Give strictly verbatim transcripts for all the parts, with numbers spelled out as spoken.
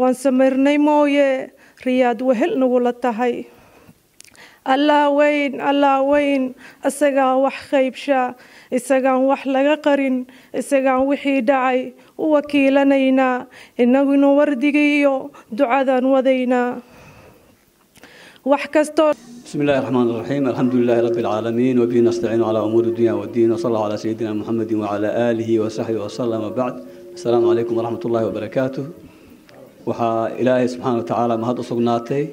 وان سمرني مويه رياض وهلنا ولا تهي الله وين الله وين اسقا وح خيبشا اسقا وح لغا قرين اسقا وحي دعي ووكيلنينا انو نورديقيو دعادا وذينا وح كستور. بسم الله الرحمن الرحيم. الحمد لله رب العالمين وبه نستعين على امور الدنيا والدين وصلى الله على سيدنا محمد وعلى اله وصحبه وسلم. وبعد، السلام عليكم ورحمه الله وبركاته. وحا إلهي سبحانه وتعالى ما هذا صغناتي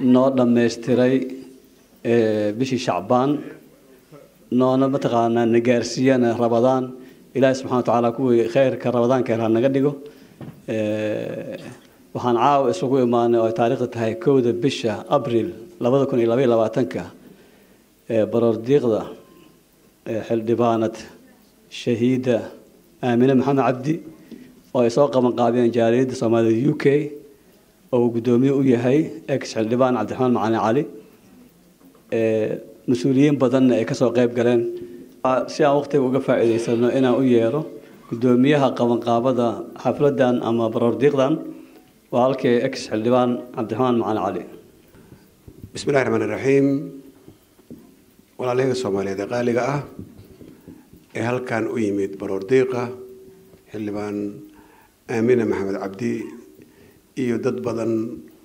نود ميستري بشي شعبان نود متقانا نجارسينا رمضان. إلهي سبحانه وتعالى كوي خير كرمضان كهران نقدقو وحان عاو اسوكو إيمان وتاريخ تهي كودة بشا أبريل لابدكن إلا بي لاباتنكا برور ديغدا حل دبانة شهيدة آمنة محمد عبدي oo ay soo qaban qaadeen jaariyada Soomaaliya U K oo gudoomiye u yahay X I L D hibaan Cabdiraxmaan Macalin Cali ee mas'uuliyiin badan ay ka soo qayb galeen si aan waqti uga faa'iideysano inaan u yeero gudoomiyaha qaban qaabada xafladan ama barordiiqdan waa halkii X I L D hibaan Cabdiraxmaan Macalin Cali. Bismillahir Rahmanir Rahiim. Walaaleyga Soomaaliyeed qaaliga ah ee halkan u yimid barordiiqa xildhibaan آمنة محمد عبدي إيو داد بدن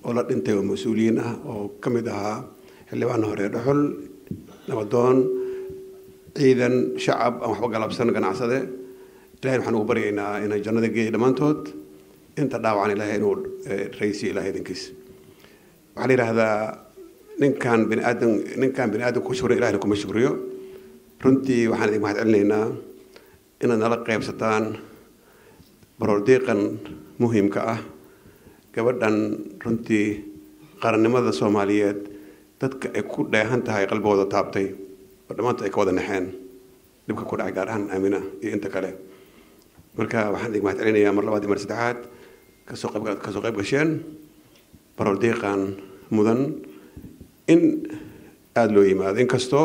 أولاد انتي ومسؤولين أو كمدها اللي وانه ريحل نبدون إذا شعب أو حبق لابسان كان عسده لهين حنو برينا إن الجنة دقيقة لمانتود انت داو عن إلهي نور رئيسي إلهي دنكيس وحليل هذا نين كان بني آدم نين كان بني آدم كشور إلهي لكم الشكريو رنتي وحان دي محد علينا إن نلقى بستان بروديقا مهم كأه كبدان رنتي قرن ماذا سوماليات تتك كود داهنتها قلبه وذا تابتي بدمانت إكواد نحن نبقى كود عقارهن آمنة إيه أنت كله مركا وحدك ما تعلينا يا مرلا وادي مرسدعات كسوق كسوق بقشين بروديقا مدن إن أدلو إيماد إن كستو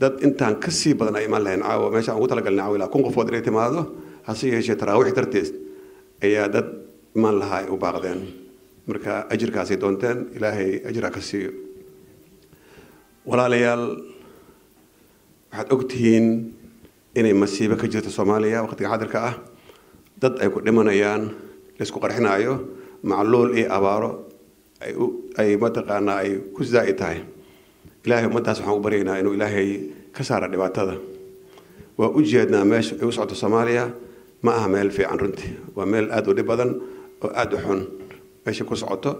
دت أنت عن كسي بدنا إيمان لين عاو ماشي عقود على قلنا عاو لا كونغ فود ريت ماذا هسي هي تراويح درتيس ايا دد مال هاي وباقدين مركا اجر كاسي دونتن الهي اجر كاسي ولا ليال واحد اوغتين اني مصيبه كجرت الصوماليه وقت حاضر كاه دد اي كدمنيان لسكو قرخنايو معلول اي ابارو اي اي متقانا اي كزايتاي الهي مدها سبحانه برينا انه الهي كساره دباتدا واوجدنا ماش وسعت الصوماليه ما ميل في عن رنتي وميل أدو دي بدن وأدو حن ماشي كسعته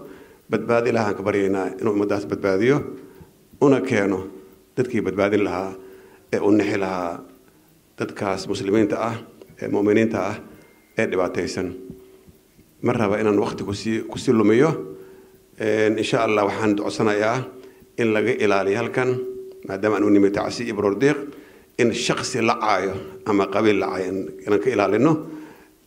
بدبادي لها كبرينا إنه مداس بدباديو أنا كانوا تدكي بدبادي لها ونحي لها تدكاس مسلمين تاه مؤمنين تاه دباتيسن مرة بقينا الوقت كسي كسي لميو إن شاء الله وحن دعسنا إياه إن لقي إلالي هلكن ما دام أنوني متعسي بروديق إن الشخص لعايو أما قبيل لعايو إن كإلى لأنه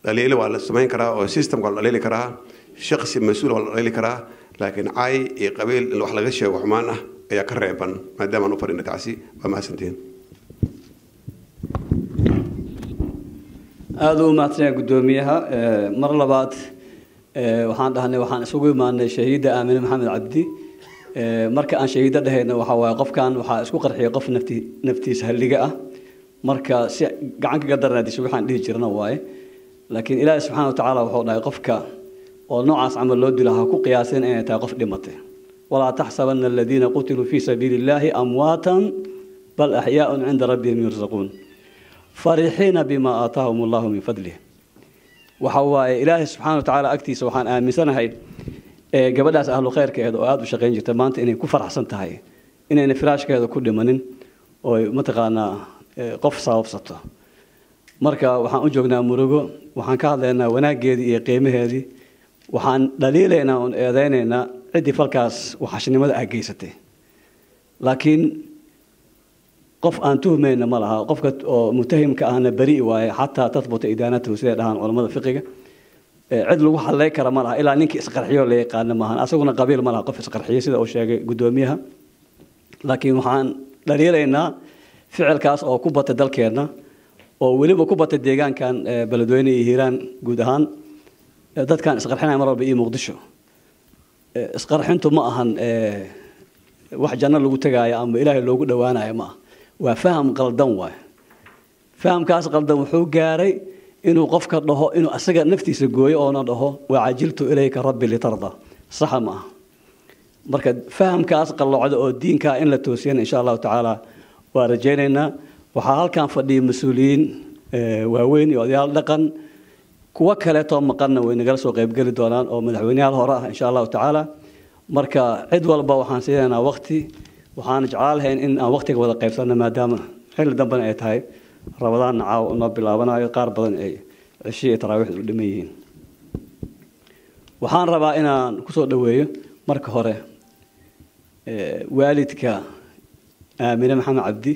لليل ولا سمين كرا أو سيستم ولا ليل كرا شخص مسؤول ولا ليل كرا لكن عاي قبيل الواحد غشة وحمانة هي كريبا ما دام أنو فرينا تعسي وما سنتين. هذا ما ترى قدوميها مرلبات وحان دهني وحان سوي من شهيدة آمنة محمد عبدي marka aan shahiidadahayna waxa waa qofkan waxa isku qarxay qof nafti naftiisa haliga ah marka si gacan kaga darnaadiso waxaan dhihi jirna waaye laakiin Ilaahay subhanahu wa ta'ala wuxuu dhahay qofka oo noocaas amal loo dilaha ku qiyaaseen inay tahay qof dhimatay wala tahsabanna alladheena qutilu fi sabilillahi amwatan bal ahyaa'un 'inda rabbihim yurzaqun farihina bima aataahumullahu min fadlihi waxa waa Ilaahay subhanahu wa ta'ala agtiisa waxaan aaminsanahay gabadhaas ahlu khayrkeed oo aad u shaqeyn jirta maanta inay ku faraxsan tahay inayna firaashkeeda ku dhimanin oo ma taqaanaa qof saabsato marka waxaan u joognaa murugo waxaan ka hadlaynaa wanaageedii iyo qiimaheedii waxaan dhaliilaynaa oo eedeynaynaa cidii falkaas waxashnimada ay geysatay laakiin qof aan tuhmayna ma laha qofka oo mutahimka ahna bari waaye xataa tathbuta idaanatu sida dhahan culimada fiqiga عدل وحال لي كرمالها إلا نينك إسقرحيو لي قالنا ماهن أسونا قبيل مالها قف إسقرحيو سيدا أو شيء قدوميها لكن وحان لليلينا فعل كاس أو كوبة دلكينا أو وليبا كوبة الديغان كان بلدويني هيران قدهان dad kan isqarxinay mar walba ii Muqdisho isqarxintu ma ahan wax janno lagu tagaayo ama Ilaahay loogu dhawaanayo ma waa faham qaldan waa fahamkaas qaldan wuxuu gaaray inuu qofka dhaho inuu asaga naftiisa gooyo oo na dhaho waa ajiltu ilayka rabbi li tarda sahama marka fahamkaas qalloocda oo diinka in la toosiyeen insha Allah taala waa rajaynayna waxa halkan fadhiyo mas'uuliin waaweyn iyo odayaal dhaqan kuwa kale too maqan way naga soo qayb gali doonaan oo madaxweynaha hore ah insha Allah taala marka cid walba waxaan siinaynaa waqti waxaan jecelahay in aan waqtiga wada qaybsano maadaama xil damban ay tahay Ramadan caaw oo bilaabanayo qaar badan ay cishiye taraawiixda u dhimayeen waxaan rabaa inaan ku soo dhaweeyo marka hore ee waalidka Amina Maxamed Cabdi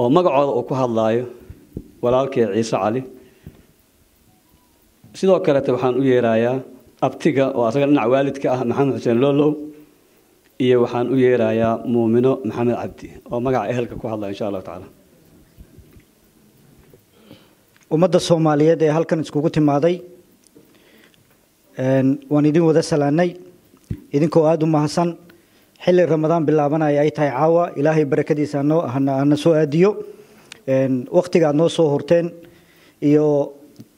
oo magacooda uu ku hadlaayo walaalkay Ciise Cali sidoo kale waxaan u yeerayaa abtiga oo asaga dhinac waalidka ah Maxamed Xuseen Lolow iyo waxaan u yeerayaa Muumino Maxamed Cabdi oo magaca ehelka ku hadlaa insha Allah taala umada Soomaaliyeed ee halkan iskugu timaaday een waan idin wada salaanay idinkoo aad u mahadsan xilli Ramadaan bilaabanaya ay tahay caawa Ilaahay barakadiisa noo ahna soo aadiyo een waqtiga aad noo soo horteen iyo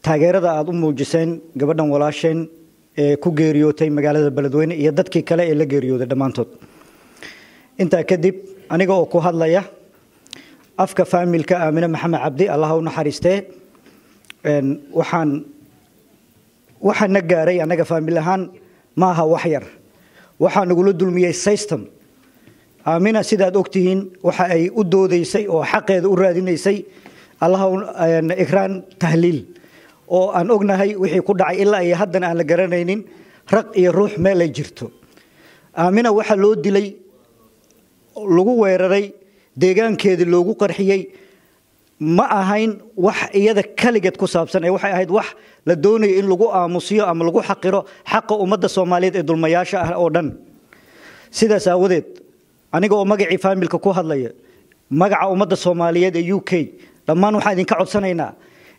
taageerada aad u muujiseen gabadhan walaasheen ee ku geeriyootay magaalada Beledweyne iyo dadkii kale ee la geeriyooday dhamaantood inta kadib aniga oo ku hadlaya afka familka Amina Maxamed Cabdi Allah u naxariistay een waxaan waxaan nagaaray anaga famil ahaan ma aha wax yar waxaan ugu dulmiyay system Amina sidaad ogtihiin waxa ay u doodaysay oo xaqeeda u raadinaysay Allah aan ikraan tahliil oo aan ognahay wixii ku dhacay ilaa ay hadan aan la garanaynin raq iyo ruux meel ay jirto Amina waxa loo dilay lagu weeraray deegaankeedii loogu qarxiyay ma ahayn wax iyada kaligeed ku saabsan ay waxay ahayd wax la doonayo in lagu aamusiyo ama lagu xaqiro xaqa umada Soomaaliyeed ee dulmayaasha ah oo dhan sidaas aawadeed aniga oo magacii familka ku hadlaya magaca umada Soomaaliyeed ee U K dhammaan waxaan idin ka codsanaynaa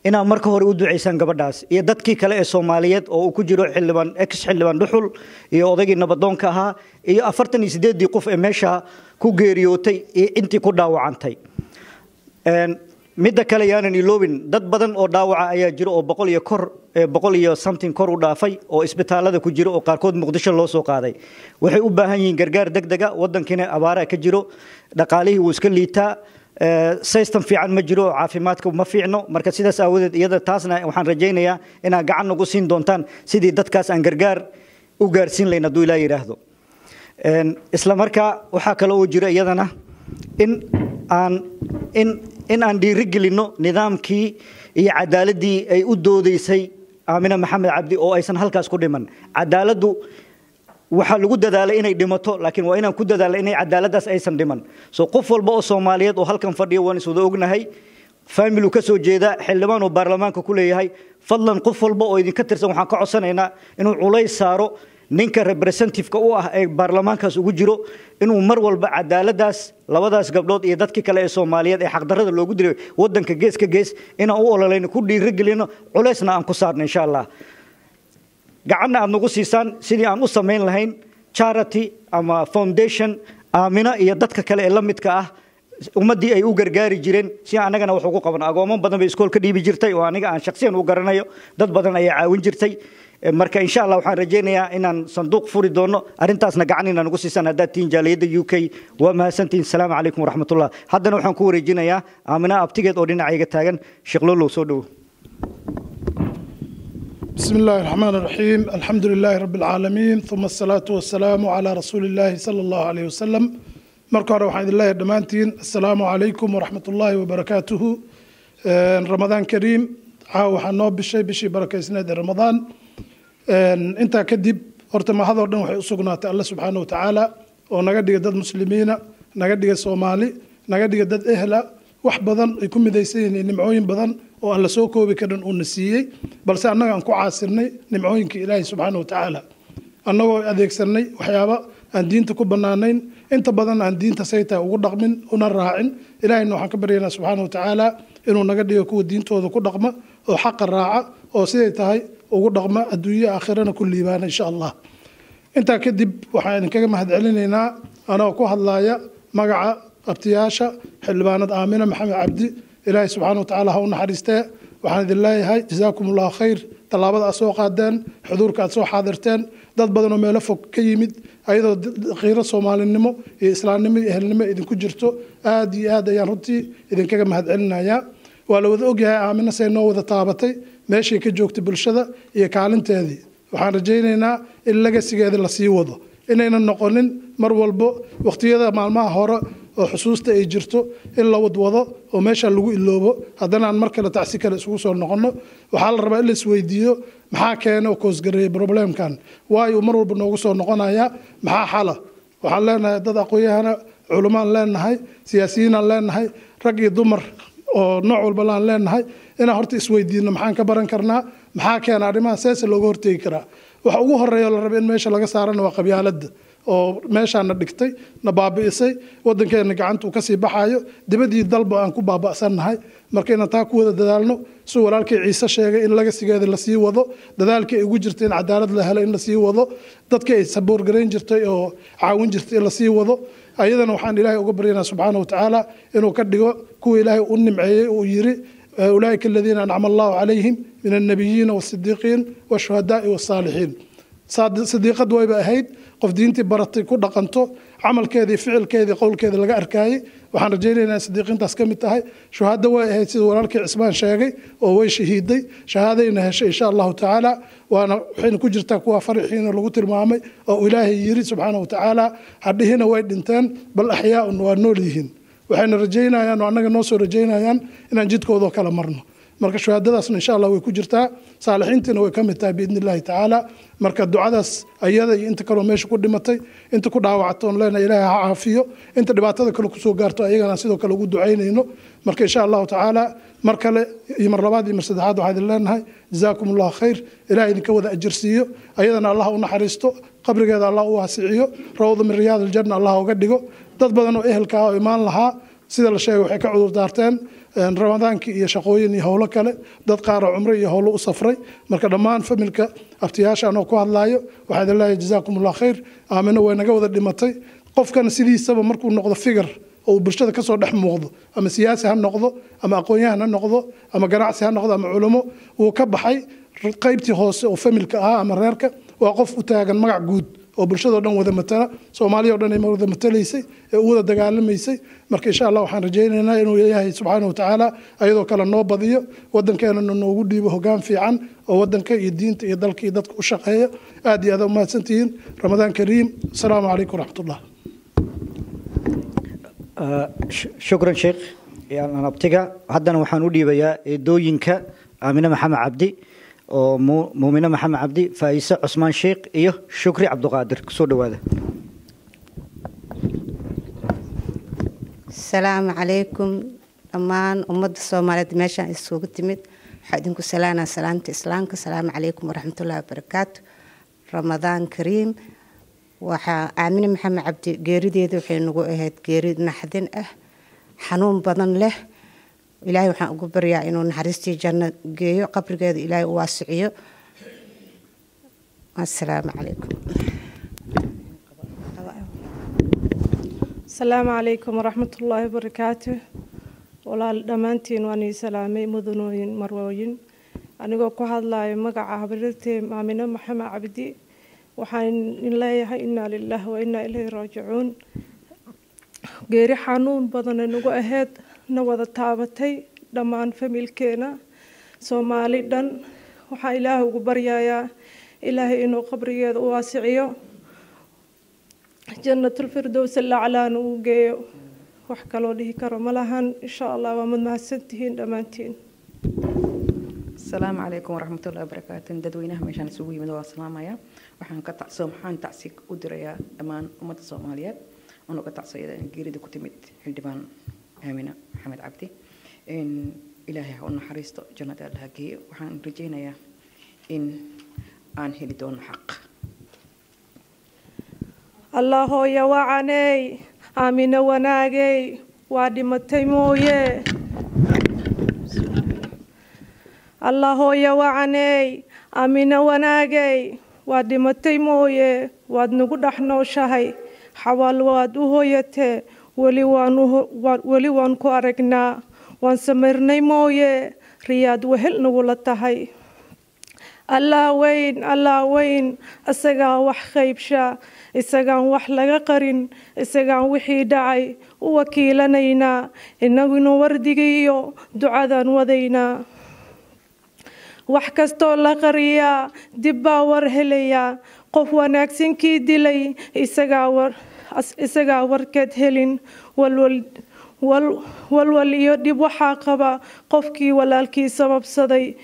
ina marka hore u duceysan gabadhaas iyo dadkii kale ee Soomaaliyeed oo ku jiro xilban ex xilban dhuxul iyo odagii nabadoonka aha iyo afartan iyo siddeed qof ee meesha ku geeriyootay ee intii ku dhaawacantay een midda kale yaanan iloobin dad badan oo dhaawaca ayaa jiro oo boqol iyo kor boqol iyo something kor u dhaafay oo isbitaalada ku jiro oo qaarkood Muqdisho loo soo qaaday waxay u baahan yihiin gargaar degdeg ah wadankiina abaara ka jiro dhaqaalihii uu iska liitaa system fiican ma jiro caafimaadku ma fiicno marka sidaas aawadeed iyada taasna waxaan rajaynayaa inaa gacan ugu siin doontaan sidii dadkaas aan gargaar u gaarsiin leeyna duu ilaa yiraahdo een isla marka waxa kale oo jira iyadana in aan in in aan dhiirigelino nidaamkii iyo cadaaladii ay u doodaysay Amina Maxamed Cabdi oo aysan halkaas ku dhiman cadaaladu waxa lagu dadaalay inay dhimato laakiin waa inaan ku dadaalay inay cadaaladaas aysan dhiman soo qof walba oo Soomaaliyeed oo halkan fadhiyo waan isoo ognahay family ka soo jeeda xildhibaan oo baarlamaanka ku leeyahay fadlan qof walba oo idinka tirsan waxaan ka codsanaynaa inuu culays saaro ninka representative-ka u ah ee baarlamaankaas ugu jiro inuu mar walba cadaaladaas labadaas gabdhood iyo dadkii kale ee Soomaaliyeed ee xaqdarrada loogu diray wadanka geeska gees inaan u ololayno ku dhiirigelino culaysna aan ku saarno insha Allah gacan aan ugu siisan sidii aan u sameyn lahayn charity ama foundation Amina iyo dadka kale ee la midka ah ummadii ay u gargaari jireen si anagana wax ugu qaban agoomo badan bay iskool ka dhiibi jirtay oo aniga aan shakhsiyan u garanayo dad badan ayaa caawin jirtay marka insha Allah waxaan rajaynayaa inaan sanduuq furi doono arintaasna gacan inaan ugu siisan hadaa tiinjaaliyada U K wa ma santin assalaam alaykum wa rahmatullah haddana waxaan ku wareejinayaa Amina abtigeed oo dhinacayga taagan Sheekh Lolow soo dhaw بسم الله الرحمن الرحيم الحمد لله رب العالمين ثم الصلاة والسلام على رسول الله صلى الله عليه وسلم مركو روحان الله دمانتين السلام عليكم ورحمة الله وبركاته رمضان كريم عاو حنوب بشي بشي بركة سنة رمضان انت كدب ارتما هذا ورنوح يسوقنا الله سبحانه وتعالى ونقد يدد مسلمين نقد يدد صومالي نقد يدد اهلا وحبضا يكون مديسين نمعوين بضا oo alla soo koobi karin oo nasiiyay balse annaga aan ku caasirnay nimcooyinka Ilaahay subhanahu wa ta'ala annagoo adeegsanay waxyaabo aan diinta ku banaaneyn inta badan aan diinta sayta ugu dhaqmin una raacin Ilaahay waxaan ka baryaynaa subhanahu wa ta'ala inuu naga dhigo kuwa diintooda ku dhaqma oo xaq raaca oo siday tahay ugu dhaqma adduunyo aakhirana kulli baan insha Allah inta kadib waxaan kaga mahadcelinaynaa anoo ku hadlaaya magaca abtiyaasha xilbaanad Aamina Maxamed Cabdi Ilaahay subhanahu wa ta'ala ha u naxariistay waxaan idin leeyahay jazakumullahu khayr talaabada soo qaadeen xuduurka aad soo xaadirteen dad badan oo meelo fog ka yimid ayadoo qiiro Soomaalinimo iyo Islaamnimo iyo ehelnimo idinku jirto aad iyo aad ayaan runtii idin kaga mahadcelinayaa وأنا أقول لك أن أنا أقول لك أن أنا أقول لك أن أنا أقول لك أن أنا أقول لك أن أنا أقول لك أن أنا أقول وحسوسته أي جرته إلا وضوضه وماشى اللجو اللوبه هذا أنا المركلة تعسيك الأسوس والنقلنا وحال الربع السويديو محا كان وكوز قريب بروبلم كان واي ومرور بالنقص والنقلنا يا محا حالة وحال لنا ضد أقوياء هنا علماء لنا هاي سياسيين لنا هاي رقي ضمر oo nooc walba aan leenahay in horta is weydiino maxaan ka baran karnaa maxaa keenay arrimaha saas looga hortay karaa waxa ugu horeeyo la rab in meesha laga saarano waa qabyaalada oo meeshaana dhigtay nabaabiisay wadankeena gacanta uu ka sii baxayo dibadii dalba aan ku baaba'sanahay marka inaan taa ku wada dadaalno soo walaalkay ciise sheegay in laga sigeedo la sii wado dadaalka ay ugu jirtay in cadaalad la helo in la sii wado dadka ay saboor gareyn jirtay oo caawin jirtay in la sii wado ayadana waxaan ilaahay uga baryaynaa subhanahu wa ta'ala inuu ka dhigo kuwa ilaahay u nimceeyay oo yiri ulaaika alladheena an'ama Allahu alayhim min an-nabiyyin was-siddiqin wash-shuhada'i was-salihin صديقة دويبة هيد قفدينتي براتي كودا قنطو عمل كذي فعل كذي قول كذي لقى أركاي وحنرجينا صديقين تسكمت هاي شهادة وهي ورالك عثمان شاقي وهو شهيدي شهادة إنها إن شاء الله تعالى وأنا حين كجرتك وفرحين لقوت المامي أو إلهي يريد سبحانه وتعالى حد هنا وايد إنتان بل أحياء ونوليهن وحين رجينا يعني وعناك نوصل رجينا يعني إن نجدك وضو كلام مرنا marka shahaadadaas insha Allah way ku jirtaa saalixiintina way ka mid tahay biidnillaahi taala marka ducadaas ayada iyo inta kale meesha ku dhimatay inta ku dhaawacto leena Ilaahay ha caafiyo inta dhibaatada kale ku soo gaarto ayagana sidoo kale ugu duceynayno marka insha Allah taala marka iyo mar labaad iyo mar saddexaad waxa idin leenahay jazakumullahu khayr Ilaahay idinka wada ajirsiyo ayadana Allah u naxariisto qabrigeeda Allah u wasiiciyo rawda min riyaadil janna Allah uga dhigo dad badan oo ehelka ah oo iimaan lahaa sida la sheegay waxay ka cudur daarteen ramadaanka iyo shaqooyin iyo hawlo kale dad qaar oo umri iyo hawlo u safray marka dhamaan familka abtiyaasha anoo ku hadlaayo waxa idin leeyahay jazakumullahu khayr aamina way naga wada dhimatay qofkan sidiisaba markuu noqdo figure oo bulshada ka soo dhex muuqdo ama siyaasi ha noqdo ama aqoonyahan ha noqdo ama ganacsi ha noqdo ama culimo uu ka baxay qaybtii hoose oo familka ah ama reerka waa qof u taagan magac guud oo bulshada dhan wada matala Soomaaliya dhan ay wada matalaysay ee wada dagaalameysay marka insha Allah waxaan rajaynaynaa inuu Ilaahay subhanahu wa ta'ala ayadoo kala noo badiyo wadankeena noogu dhiibo hoggaan fiican oo wadanka iyo diinta iyo dalka iyo dadka u shaqeeya aad iyo aad u mahadsantiin Ramadaan Kariim assalamu alaykum warahmatullah shukran sheekh aan abtiga haddana waxaan u dhiibayaa eedooyinka Aamina Maxamed Cabdi oo Muumina Maxamed Cabdi Faayisa Usmaan Sheekh iyo Shukri Cabduqaadir soo dhawaada Salaam alaykum amaan ummadda Soomaaliyeed meesha isugu timid waxa idinku salaana salaamta islaamka salaam alaykum wa rahmatullahi wa barakaatu Ramadaan Kariim waxa Aamina Maxamed Cabdi geerideedu waxay nagu ahayd geerid naxdin ah xanuun badan leh ilaahay waxaan ugu baryaa inuu naxariistii janno geeyo qabrigeeda ilaahay u waasiciyo assalaamu alaykum assalaamu alaykum waraxmatullaahi wabarakaatuh walaal dhamaantiin waan idin salaamay mudanooyin marwooyin anigoo ku hadlayo magaca habirtay Aamina Maxamed Cabdi waxaan in leeyahay inna lillahi wa inna ilayhi raaji'uun geeri xanuun badan nagu ahayd نوضة تابتي دمان فميل كينا سومالي دن وحا إلهي وبريايا إلهي إنو قبرياد واسعيو جنة الفردوس اللعلان وقيو وحكالو ليه كرم لهن إن شاء الله ومن ما سنتهين دمانتين السلام عليكم ورحمة الله وبركاته دادوينه ميشان سوي مدوى السلامة يا وحان قطع سومحان تعسيك ودريا أمان أمة الصوماليات ونو قطع سيدا جيريد كتمت حلدبان آمنة محمد عبدي إن إلهي هون حريصت جنة الله كي وحن رجينا يا إن أنهي دون حق الله يا وعني آمنة وناجي وادي متيموية الله يا وعني أمينة وناجي واد متيموية واد نقول إحنا شهي حوال واد وهيته ولي وانه ولي وانكو أرجنا وانسمرني موية رياض وهلنا ولتهي الله وين الله وين السجع وحخيبشة السجع وحلا قرن السجع وحيدعي ووكيلنا إنه نورديجيو دعاء وذينا وحكستو لقريا دبا ورهليا قف وناكسن كي دلي إساقا ور إساقا وركد هلين والول وال والوليو دب وحاقبا قفكي ولالكي سبب صدي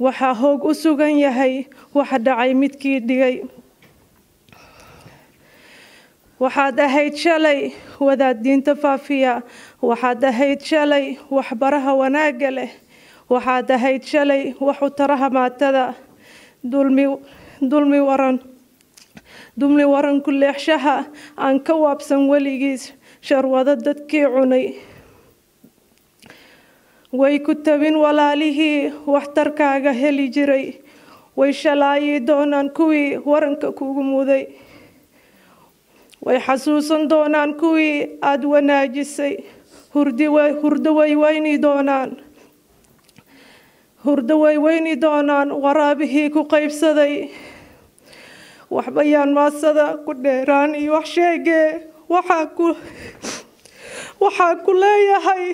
وحا هوق أسوغن يهي وحا دعي متكي ديغي waxaa dahayd shalay wadaad diinta faafiya waxaa dahayd shalay wax baraha wanaaga leh waxaa dahayd shalay wax u taraha maatada dulmi dulmi waran dulmi waran kuleexshaha aan ka waabsan weligiis sharwada dadkii cunay way ku tabin walaalihii waxtarkaaga heli jiray way shalaayii doonaan kuwii waranka kuugu muday way xasuusan doonaan kuwii aad wanaajisay hurdi way hurdo way wayni doonaan hurdo way wayni doonaan waraabihii ku qaybsaday wax bayaan maasada ku dheeraan iyo wax sheege waxa ku waxa ku leeyahay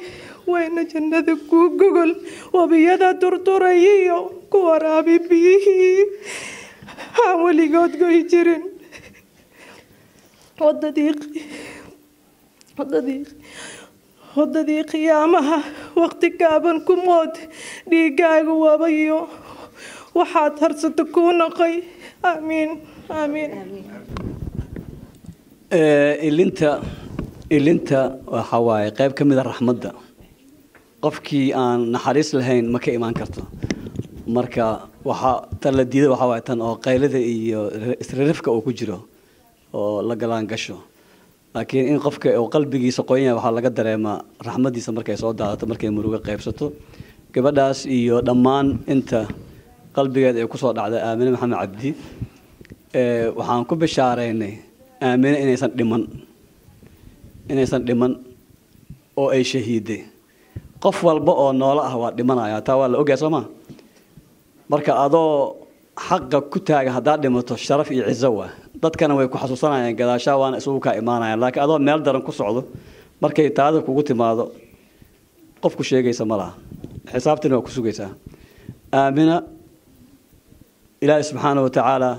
wayna jannada ku gogol wabiyada durturayiyo ku waraabi biyihii haa weligood goy jirin waddadii qiyaamaha waqti gaaban ku mood dhiigaagu wabayo waxaad harsato ku noqay aamiin aamiin ilinta ilinta waxa waaye qayb ka mid ah raxmadda qofkii aan naxariis lahayn ma ka iman karto marka waxa tan la diiday waxa waa tan oo qaylada iyo israrifka uu ku jiro oo la galaan gasho laakiin in qofka oo qalbigiisa qoynayo waxa laga dareemaa raxmadiisa markay soo daadato markay muruga qaybsato gabadhaas iyo dhamaan inta qalbigeed ay ku soo dhacday Aamina Maxamed Cabdi ee waxaan ku bishaareynay Aamina inaysan dhiman inaysan dhiman oo ay shahiiday qof walba oo nool ah waa dhimanaya taa waa la ogaa Soomaa marka adoo حقا كتاعة هذا لما تشرف يعزوه ضد كانوا ويكحسوسنا يعني كذا شوان سوق إيمانا لكن هذا مال درن كسعده مركي تعذب كوجت ما هذا قف كشيء جيسا ملا حسابتنا وكسو جيسا آمنا إلى سبحانه وتعالى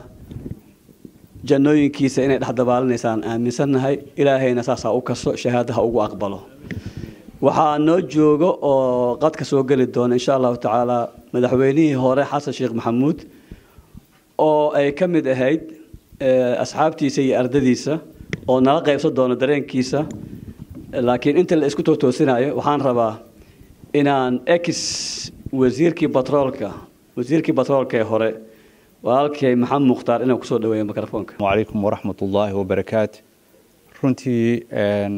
جنوين كيس إن الحد بالنسان آمن سنة هاي إلى هاي نساسا أو كسو شهادها أو أقبله وحنوجوجو قد كسوق للدون إن شاء الله تعالى مدحويني هوري حسن شيخ محمود oo ay kamid ahayd asxaabtiisa iyo ardadiisa oo nala qaybsan doona dareenkiisa laakiin inta la isku toosinayo waxaan rabaa inaan ex wasiirkii patroolka wasiirkii patroolka hore walaalkay Maxamed Mukhtar inuu ku soo dhaweeyo mikrofoonka waalaikum warahmatullaahi wabarakaatu runtii een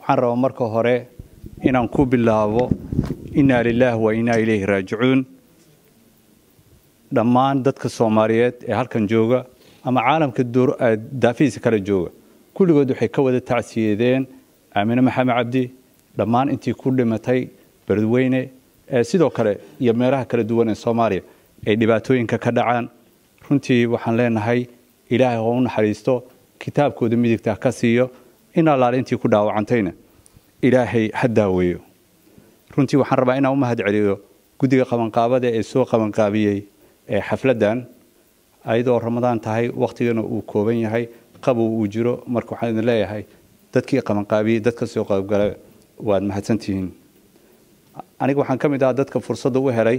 waxaan rabaa marka hore inaan ku bilaabo inna lillahi wa inna ilayhi raaji'uun dhammaan dadka Soomaaliyeed ee halkan jooga ama caalamka door daafiisa kala jooga kulligood waxay ka wada tacsiyeedeen Aamina Maxamed Cabdi dhammaan intii ku dhimatay Beledweyne ee sidoo kale iyo meelaha kala duwan ee Soomaaliya ay dhibaatooyinka ka dhacaan runtii waxaan leenahay Ilaahay oo u naxariisto kitaabkooda midigta ka siiyo in Allah intii ku dhaawacantayna Ilaahay hadda weeyo runtii waxaan rabaa inaan u mahad celiyo gudiga qabanqaabada ee soo qabanqaabiyay حفلتان أيضا رمضان تهاي وقتنا وكوبين هاي قبوا وجرو مركو حنا لا هاي تذكي قمن قابي تذكر سوق قبل واد محسنتين أنا جو حنكمل ده تذكر فرصة دوه هاي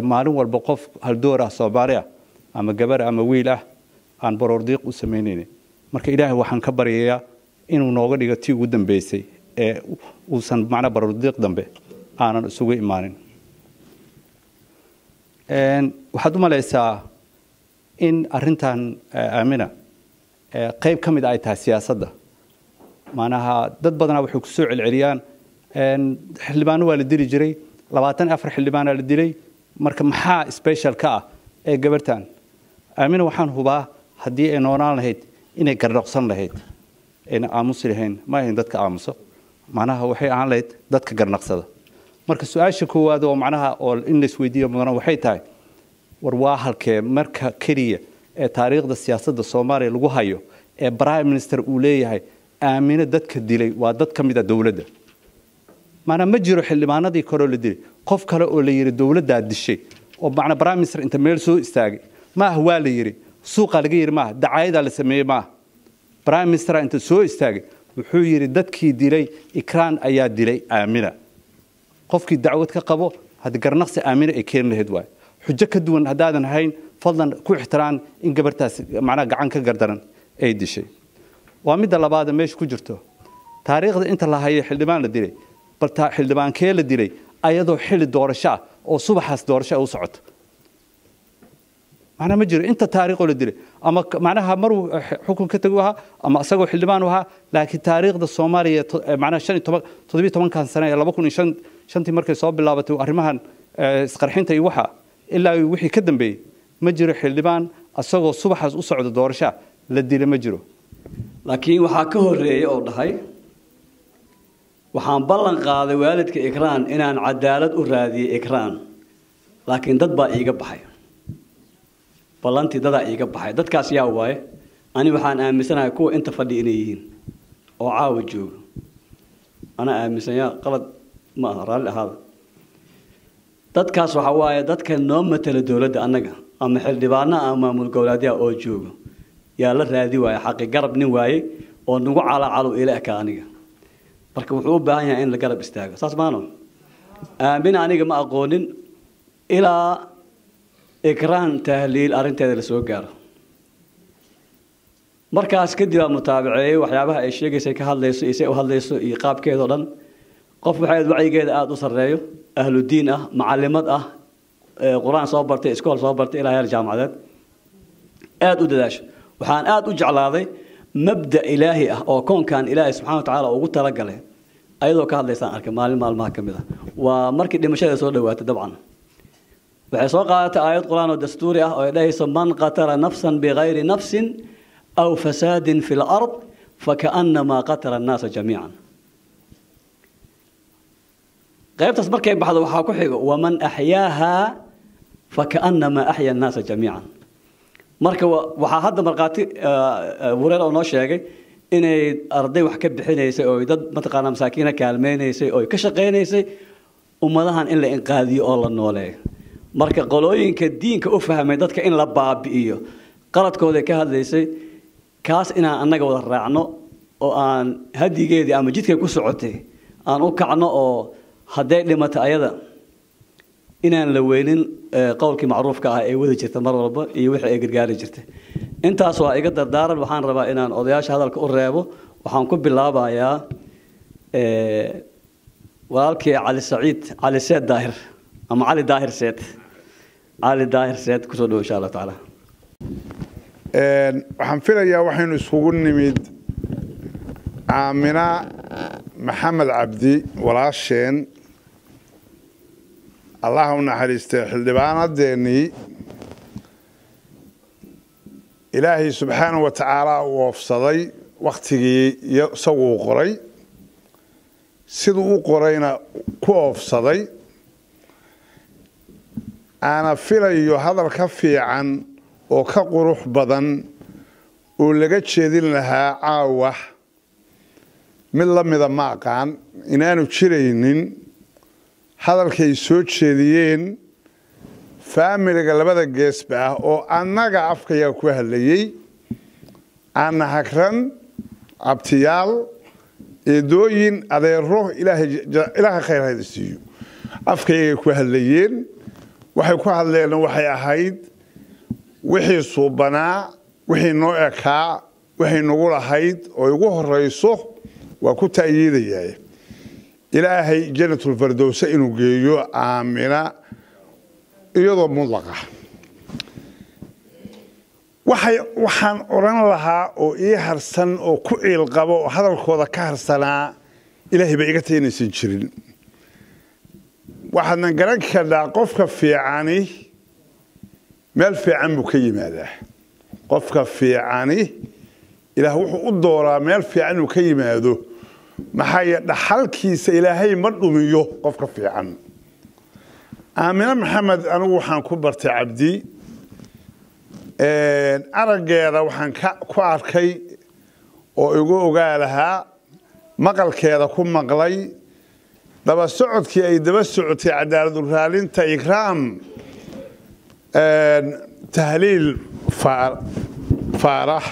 معلوم والبقف هالدورة صبارة أما جبر أما ويله عن برورديق وسمينيني مرك إله وحن كبرية إنه ناقد يقطي قدام بيسي وصن معنا برورديق قدام به أنا سوي إيمانين وحده ما ليس إن أرنتان أمينة قيب كم دعاية السياسة ده معناها ضد بدنا وحق سوء العريان حلبان والديري جري لبعتن أفرح حلبان والديري مركب محا سبيشال كا جبرتان أمين وحن هو بقى هدي إنوران لهيت إنه كرقصان لهيت إن عاموس لهين ما هين ضد كعاموس معناها وحي عن لهيت ضد كجرنقص ده مركب سؤال شكو هذا ومعناها أول إن السويدية مدرنا وحي تاعي ورواحل كمركب كريه تاريخ السياسة الصومالية الجهايو برايم مينستر أوليه هاي آمنة دتك الدليل وادتك ميدا دولة ده معنا مجروح اللي معنا دي كرول الدليل قف كرول يري دولة ده الشيء ومعنا برايم مينستر أنت ميرسو استاجي ما هو اللي يري سوق الجير ما دعاية على سميه ما برايم مينستر أنت سو استاجي وحو يري دتك الدليل إكران أياد الدليل آمنة قف كي دعوتك قبوا هاد قرنقص آمنة إكران لهدواء حجك الدون هدادن هين فضلا كل احترام إن جبرتاس معنا عنك قدرن أي دي شيء وامد الله بعد ماش كجرته تاريخ أنت الله هي حلبان الدليل برتا حلبان كيل الدليل أيضا حل دورشة أو صبح حس دورشة أو صعد معنا مجري أنت تاريخه الدليل أما معناها مروا حكم كتجوها أما أسقوا حلبانوها لكن تاريخ الصومالية معنا شن تبغ تضبي تمن كان سنة يلا بكون شن شن تمركز صوب اللعبة وأرمهن سقرحين تيوحى إلا يوحي كدم بي مجري حلبان أسقوا الصبح حس أصعد دورشة للدليل مجرو لكن وحكاه الرئي أوضحي وحن بلن قاضي والدك إكران إن عن عدالة أرادي إكران لكن ضد بقى يجبحي بلنتي ضد يجبحي ضد كاس ياوي أنا وحن أمسنا كو أنت فلينيين أو عاوجو أنا أمسنا قلت ما هرال هذا ضد كاس وحواي ضد كنوم مثل الدولة أنا أم حلبانا أم ملقولادي أوجو يا للرادي ويا حقي قربني وياي ونقو على علو إله كانية بركب حبوب بعيا إن لقرب استاجر صار مانو من عنيق ما أقولن إلى إكران تهليل أرنت هذا السوكر مركز كدير متابعي وحيابها إشي جيسي كهذا يسوي يسوي وهذا يسوي يقاب كذا ضن قف حيد وعي كذا أدو صريو أهل الدين أه معلمات أه قرآن صابرت إسكول صابرت إلى هالجامعة ذات أدو داش وحان آد وجعل هذا مبدأ إلهي أو كون كان إلهي سبحانه وتعالى وقلت رجع له أيضا كهذا لسان أركب مال مال ما كمله ومركب لمشاهد صور دوات طبعا وعصاقة آيات قرآن والدستورية أو ليس من قتل نفسا بغير نفس أو فساد في الأرض فكأنما قتل الناس جميعا غير تصبر كيف بحض وحاكوحي ومن أحياها فكأنما أحيا الناس جميعا marka waxa hadda marqaati wareer oo noo sheegay inay arday wax ka bixinaysay oo dad mataqaana masakiina kaalmeynaysay oo ka shaqeynaysay umadahan in la inqaadiyo oo la nooleeyo marka qolooyinka diinka u fahmay dadka in la baabi'iyo qaladkooda ka hadlaysay kaas inaan annaga wada raacno oo aan hadigeedii ama jidka ku socotay aan u kacno oo haday dhimato ayada inaan la weenin qowlkii macruufka ah ee wada jirta mar walba iyo wixii ay gargaari jirtay intaas waa iga dardaaran waxaan rabaa inaan odayaasha hadalka u reebo waxaan ku bilaabayaa ee walaalkii Cali Saciid Cali Saciid Daahir ama Cali Daahir Saciid Cali Daahir Saciid ku soo dhaw insha Allah taala een waxaan filayaa waxaan isugu nimid Amina Maxamed Cabdi walaasheen اللهم نحرسته حلبان الديني إلهي سبحانه وتعالى وفصلي وقتي يسوي قري سدو قرينا كوفصلي أنا في هذا الكفي عن وكقروح بدن ولقيت شيدين لها عاوح من لم إذا ما كان إنانو تشرينين هذا الكيسوت شديين فاميلك لبدا جيس باه او انغا عفكيا كو هليي ان هكرن ابتيال ادوين ادي روح الى الى خير هذا السيو عفكيا كو هليين waxay ku hadleen waxay ahayd wixii suubanaa wixii noo ekaa wixii nagu lahayd oo ugu horeyso waa ku taayiidayay ilaahay jannatul firdaws inuu geeyo aamina iyadoo mudlaqa waxay waxaan oran lahaa oo ii harsan oo ku ciil qabo hadalkooda ka harsanaa ilaahay bay iga teenaysan jirin waxaan garan karaa qofka fiicani meel fiican buu ka yimaadaa qofka fiicani ilaahay wuxuu u dooraa meel fiican uu ka yimaado maxay dhaxalkiisa ilaahay ma dhumiyo qofka fiican Amina Maxamed anigu waxaan ku bartay Cabdi ee arageeda waxaan ku arkay oo igu ogaa lahaa maqalkeeda ku maqlay daba socodkii ay daba socotay cadaalad u raalinta ikraam ee tahliil faarax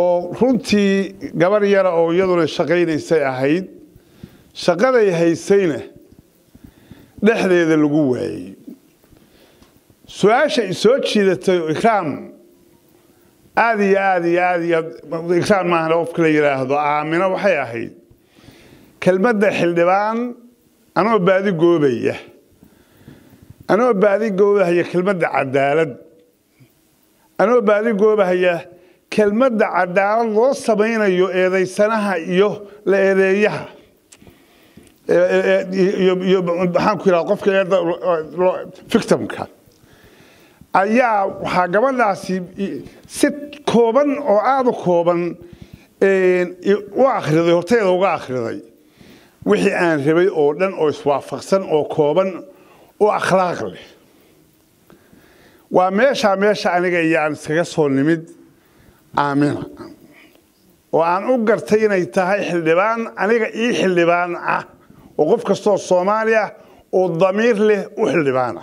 oo runtii gabar yar oo iyaduna shaqeeynaysay ahayd shaqada ay haysayna dhexdeeda lagu waayay su'aasha soo jeedatay ikraam aad iyo aad iyo aad ikraam ma helo qofka la yiraahdo aamina waxay ahayd kelmadda xildhibaan anoo baadi goobaya anoo baadi goobaya kelmadda cadaalad anoo baadi goobaya kelmadda cadaalad loo samaynayo eedaysanaha iyo la eedeeyaha waxaan ku yiraahdo qofka victimka ayaa waxa gabadhaasi si kooban oo aad u kooban ee u akhriday horteeda uga akhriday wixii aan rabay oo dhan oo iswaafaqsan oo kooban oo akhlaaq leh waa meesha meesha aniga ayaan iskaga soo nimid aamina oo aan u gartay inay tahay xildhibaan aniga ii xildhibaan ah وقف كستور صوماليا والضمير له وحلبانه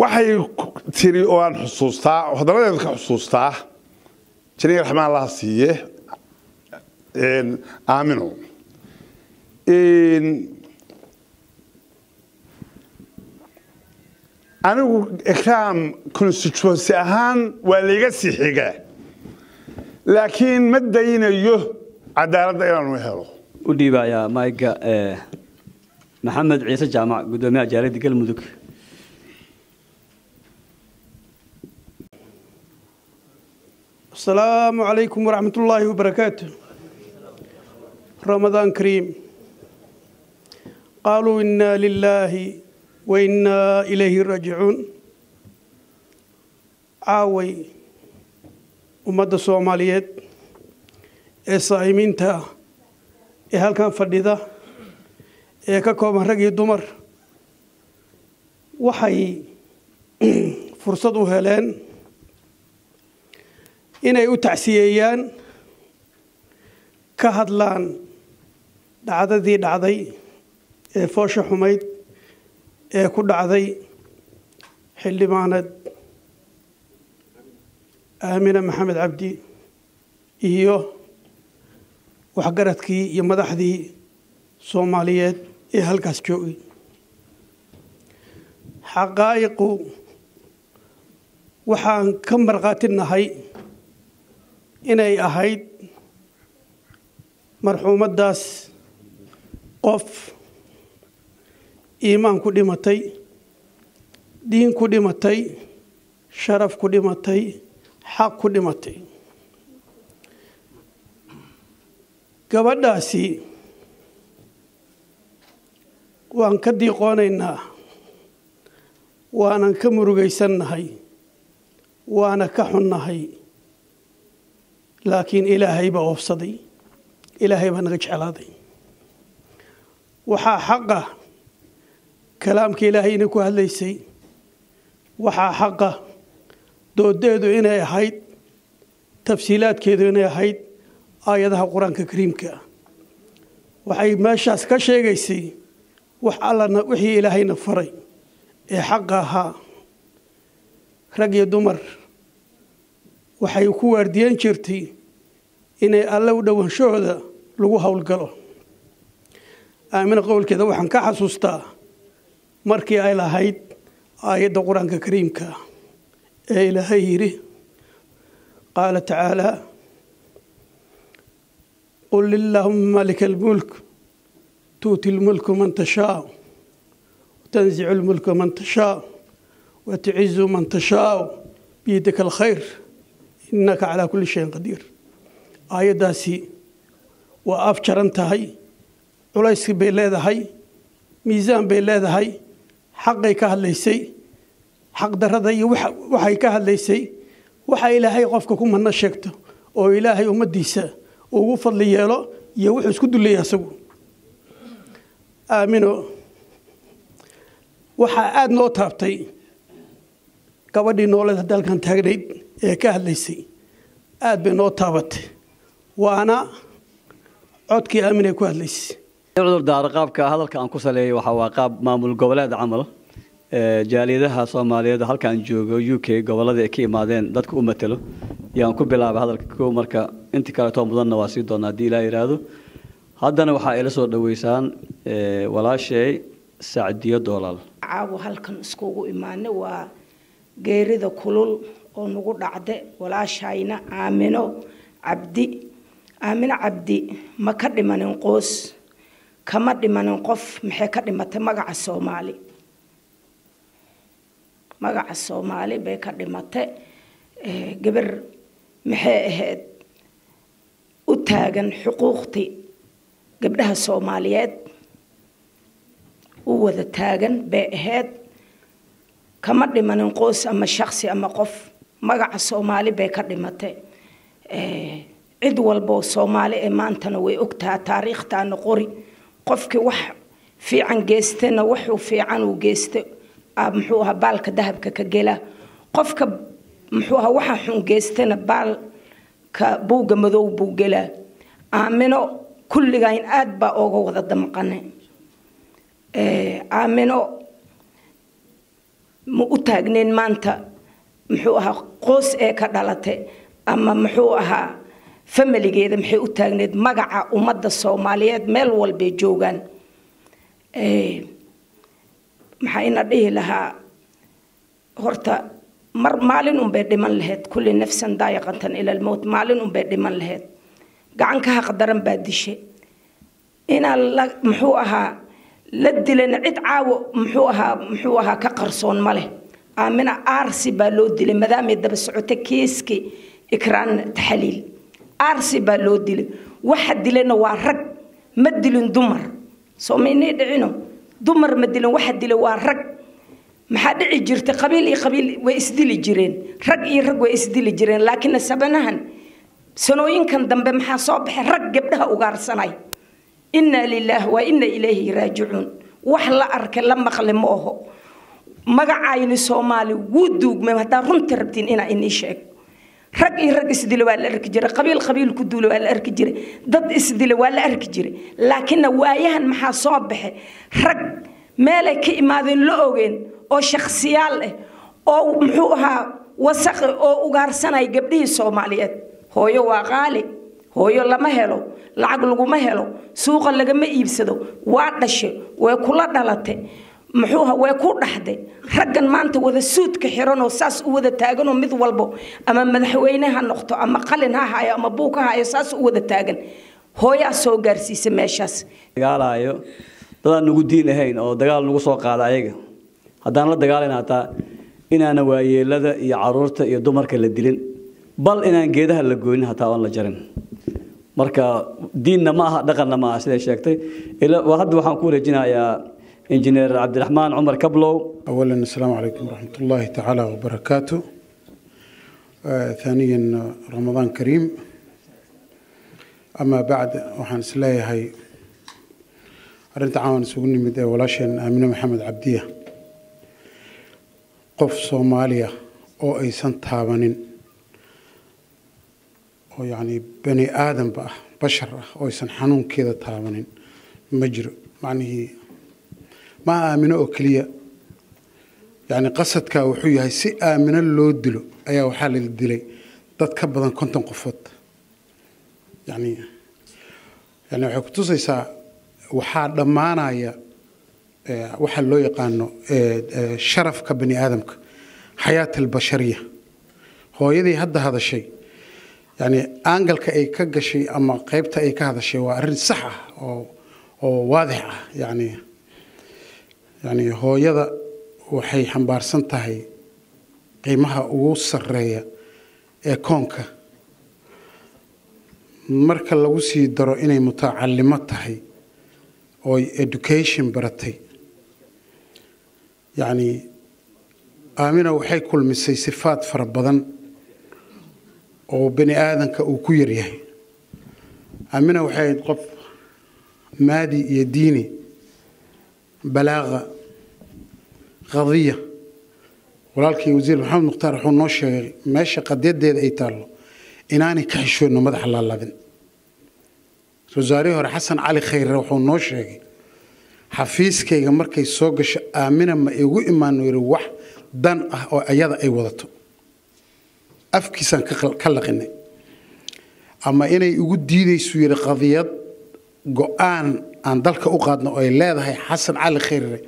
وحي تري وان حصوصته وحضرتك حصوصته تري رحمه الله سيه ان امنوا ان انا اكرام كونستيتوسي اهان وليغا سيخيغا لكن مدينيو عدالة إيران وهرو. ودي بقى يا مايك محمد عيسى جامع قدومي جاريد قل مدك. السلام عليكم ورحمة الله وبركاته. رمضان كريم. قالوا إنا لله وإنا إليه راجعون. عاوي أمد الصوماليات. ee saayminta ee halkan fadhida ee ka kooban rag iyo dumar waxay fursad u heleen inay u tacsiyeeyaan ka hadlaan dhacdadii dhacday ee foosha xumayd ee ku dhacday xildhibaanad Amina Maxamed Cabdi iyo وحقرتكي يا مدحدي صوماليات إيه هالكاسجوي حقائق وحان كم مرقاتنا هاي إني أهيد مرحومة داس قف إيمان كودي متي دين كودي متي شرف كودي متي حق كودي متي gabadhaasi waan ka diiqoonaynaa waanan ka murugaysannahay waana ka xunnahay laakiin ilaahay baa oofsaday ilaahay baa naga jeclaaday waxaa xaqa kalaamka ilaahay inay ku hadlaysay waxaa xaqa doodeedu inay ahayd tafsiilaadkeedu inay ahayd aayadaha quraanka kariimka waxay meeshaas ka sheegaysay wax allana wixii ilaahayna faray ee xaqaha rag iyo dumar waxay ku waardiyan jirtay inay alla u dhawanshooda lagu hawlgalo آمنة قول كذا وحن كحسوستا مركي آيلا هيد آية القرآن الكريم كا آيلا هيري قال تعالى قل اللهم مالك الملك تؤتي الملك من تشاء وتنزع الملك من تشاء وتعز من تشاء بيدك الخير إنك على كل شيء قدير آية داسي وأفشرنتهاي وليس بيلادهاي ميزان بيلادهاي حقي كهالليسي حق درادي وحي كهالليسي وحي إلهي غفككم من الشكت أو إلهي ومديسا ووفض لي يالا يوحي اسكدوا لي ياسو آمينو وحا آد نو تابتي كوادي نولد هدال كان تاقريد إيه كهالليسي آد بنو تابت وأنا عودك آميني كوهالليسي عذر دار قابك هذاك أن كسلي وحوا قاب مامل جولاد عمله جاليدها صومالية ده هالك أن جو يوكي جولاد أكيد مادين ده كوم مثله يعني كوب بلعب هذا الكوم مركا أنت كارتهم ضمن نواسيد ضمن دي لا يرادو هذا نوحى إلى صور دويسان ولا شيء سعدية دولار عاو هالك نسكو إيمانه وغير ذا كلول ونقول عدة ولا شيءنا آمنه عبدي آمن عبدي ما كرد من ينقص كما دمانن قف مخي ka dhimata magaca Soomaali magaca Soomaali bay ka dhimata ee gabar maxay ahayd u taagan xuquuqti gabdhaha Soomaaliyeed oo wada taagan bay ahayd kama dhimaanin qoys ama shakhsi ama qof magaca Soomaali bay ka dhimata ee cid walba Soomaali ee maantana way ogtaa taariikhtaana qori qofkii wax fiican geystayna wuxuu fiican u geystay muxuu aha baalka dahabka ka gela qofka muxuu aha waxa xun geystayna baalka buuga madow buu gela aamino kulliga in aad ba uga wada damqane ee aamino ma u taagneen maanta muxuu aha qoys ee ka dhalatay ama muxuu aha فمليجيدم حيو تاجند مجاعة ومدة الصوماليات مال والبيجوجان ايه محينا به لها هرتا مر معلنهم بعد ما لهت كل نفس ضايقة إلى الموت معلنهم بعد ما لهت قعنكها قدرن بعد شيء هنا لا محوها لدي لنا عد عاو محوها محوها كقرصون ماله آمنا أرسي بالودي لمدام يدرس عتكيسكي إكران تحليل أرسي بالوديل واحد دلنا وارق مدلن دمر سوميني دعينه دمر مدلن واحد دل وارق محد عجرت قبيل قبيل وإسدل جيرين رق يرق وإسدل جيرين لكن السبنهن سنوين كان دم بمحصاب رق جبدها وقار سناي إن لله وإن إليه راجعون وحلا أرك لما خلموه مقعين سومالي ودوج مهتا رنت ربتين إنا إني شاك رق يرق إسدل ولا أركجري قبيل قبيل كدول ولا أركجري ضد إسدل ولا أركجري لكن وايهن محاصبه رق مالك ماذن لوجين أو شخصياله أو محوها وسخ أو قارسنا يقبليه سوماليات هو يواغالي هو يلا مهلو العقل مهلو سوق اللي جم يبسدو وعدش وكل دلته محوها ويكون رحدة رجل مانت وذا سود كحيران وساس وذا تاجن ومذ والبو أما مذحوينها النقطة أما قلناها هاي أما بوكها هاي ساس وذا تاجن هو يا سوجر سيس ماشاس دجال أيوه ده نقدين هين أو دجال نقصق على أيجا هذا أنا دجالنا تا إن أنا ويا لذا يعرورت يدمر كل الدين بل إن جدها اللي جوينها تاون لجرن مركا ديننا ما دخلنا ما أصله شكتي إلا واحد وحنقول الجناية انجينير عبد الرحمن عمر كبلو. اولا السلام عليكم ورحمه الله تعالى وبركاته. آه ثانيا رمضان كريم. اما بعد وحان سلايهاي ارنت عاون سوغني مد ولاشن امينه محمد عبديه. قف صوماليا او ايسان تابانين او يعني بني ادم بقى بشر او ايسان حنون كذا تابانين مجر معنيه ما آمنه أكلية يعني قصدك وحويها سي آمنه اللو دلو أيا وحال الدلي تتكبضا كنت نقفط يعني يعني وحكتوصي سا وحاد دمانا يا وحلو يقانو شرف كبني آدمك حياة البشرية هو يدي هذا هذا الشيء يعني أنقل كأي كجشي أما قيبته أي كهذا الشيء وأرن صحة أو واضحة يعني يعني هو يدا وحي حنبار سنتهي قيمها وسرية كونك مركل لوسي درو إني متعلمات هي أو education برتي يعني آمنة وحي كل مسي صفات فربضن أو بني آدم كأوكير يهي آمنة وحي قف مادي يديني بلاغة قضية ولكن وزير محمد مختار حنوش ماشي قد يد يد أيتالو إناني كحشو إنه مدح الله لبن وزاريه حسن علي خير روحه نوشة حفيز كي جمر كي سوقش آمنا ما يقول إما إنه يروح دن أو أيضا أي وضته أفكسان كلقني أما إنه يقول ديني سوير قضية جوان عن ذلك أقعدنا أي لا ذا حسن علي خير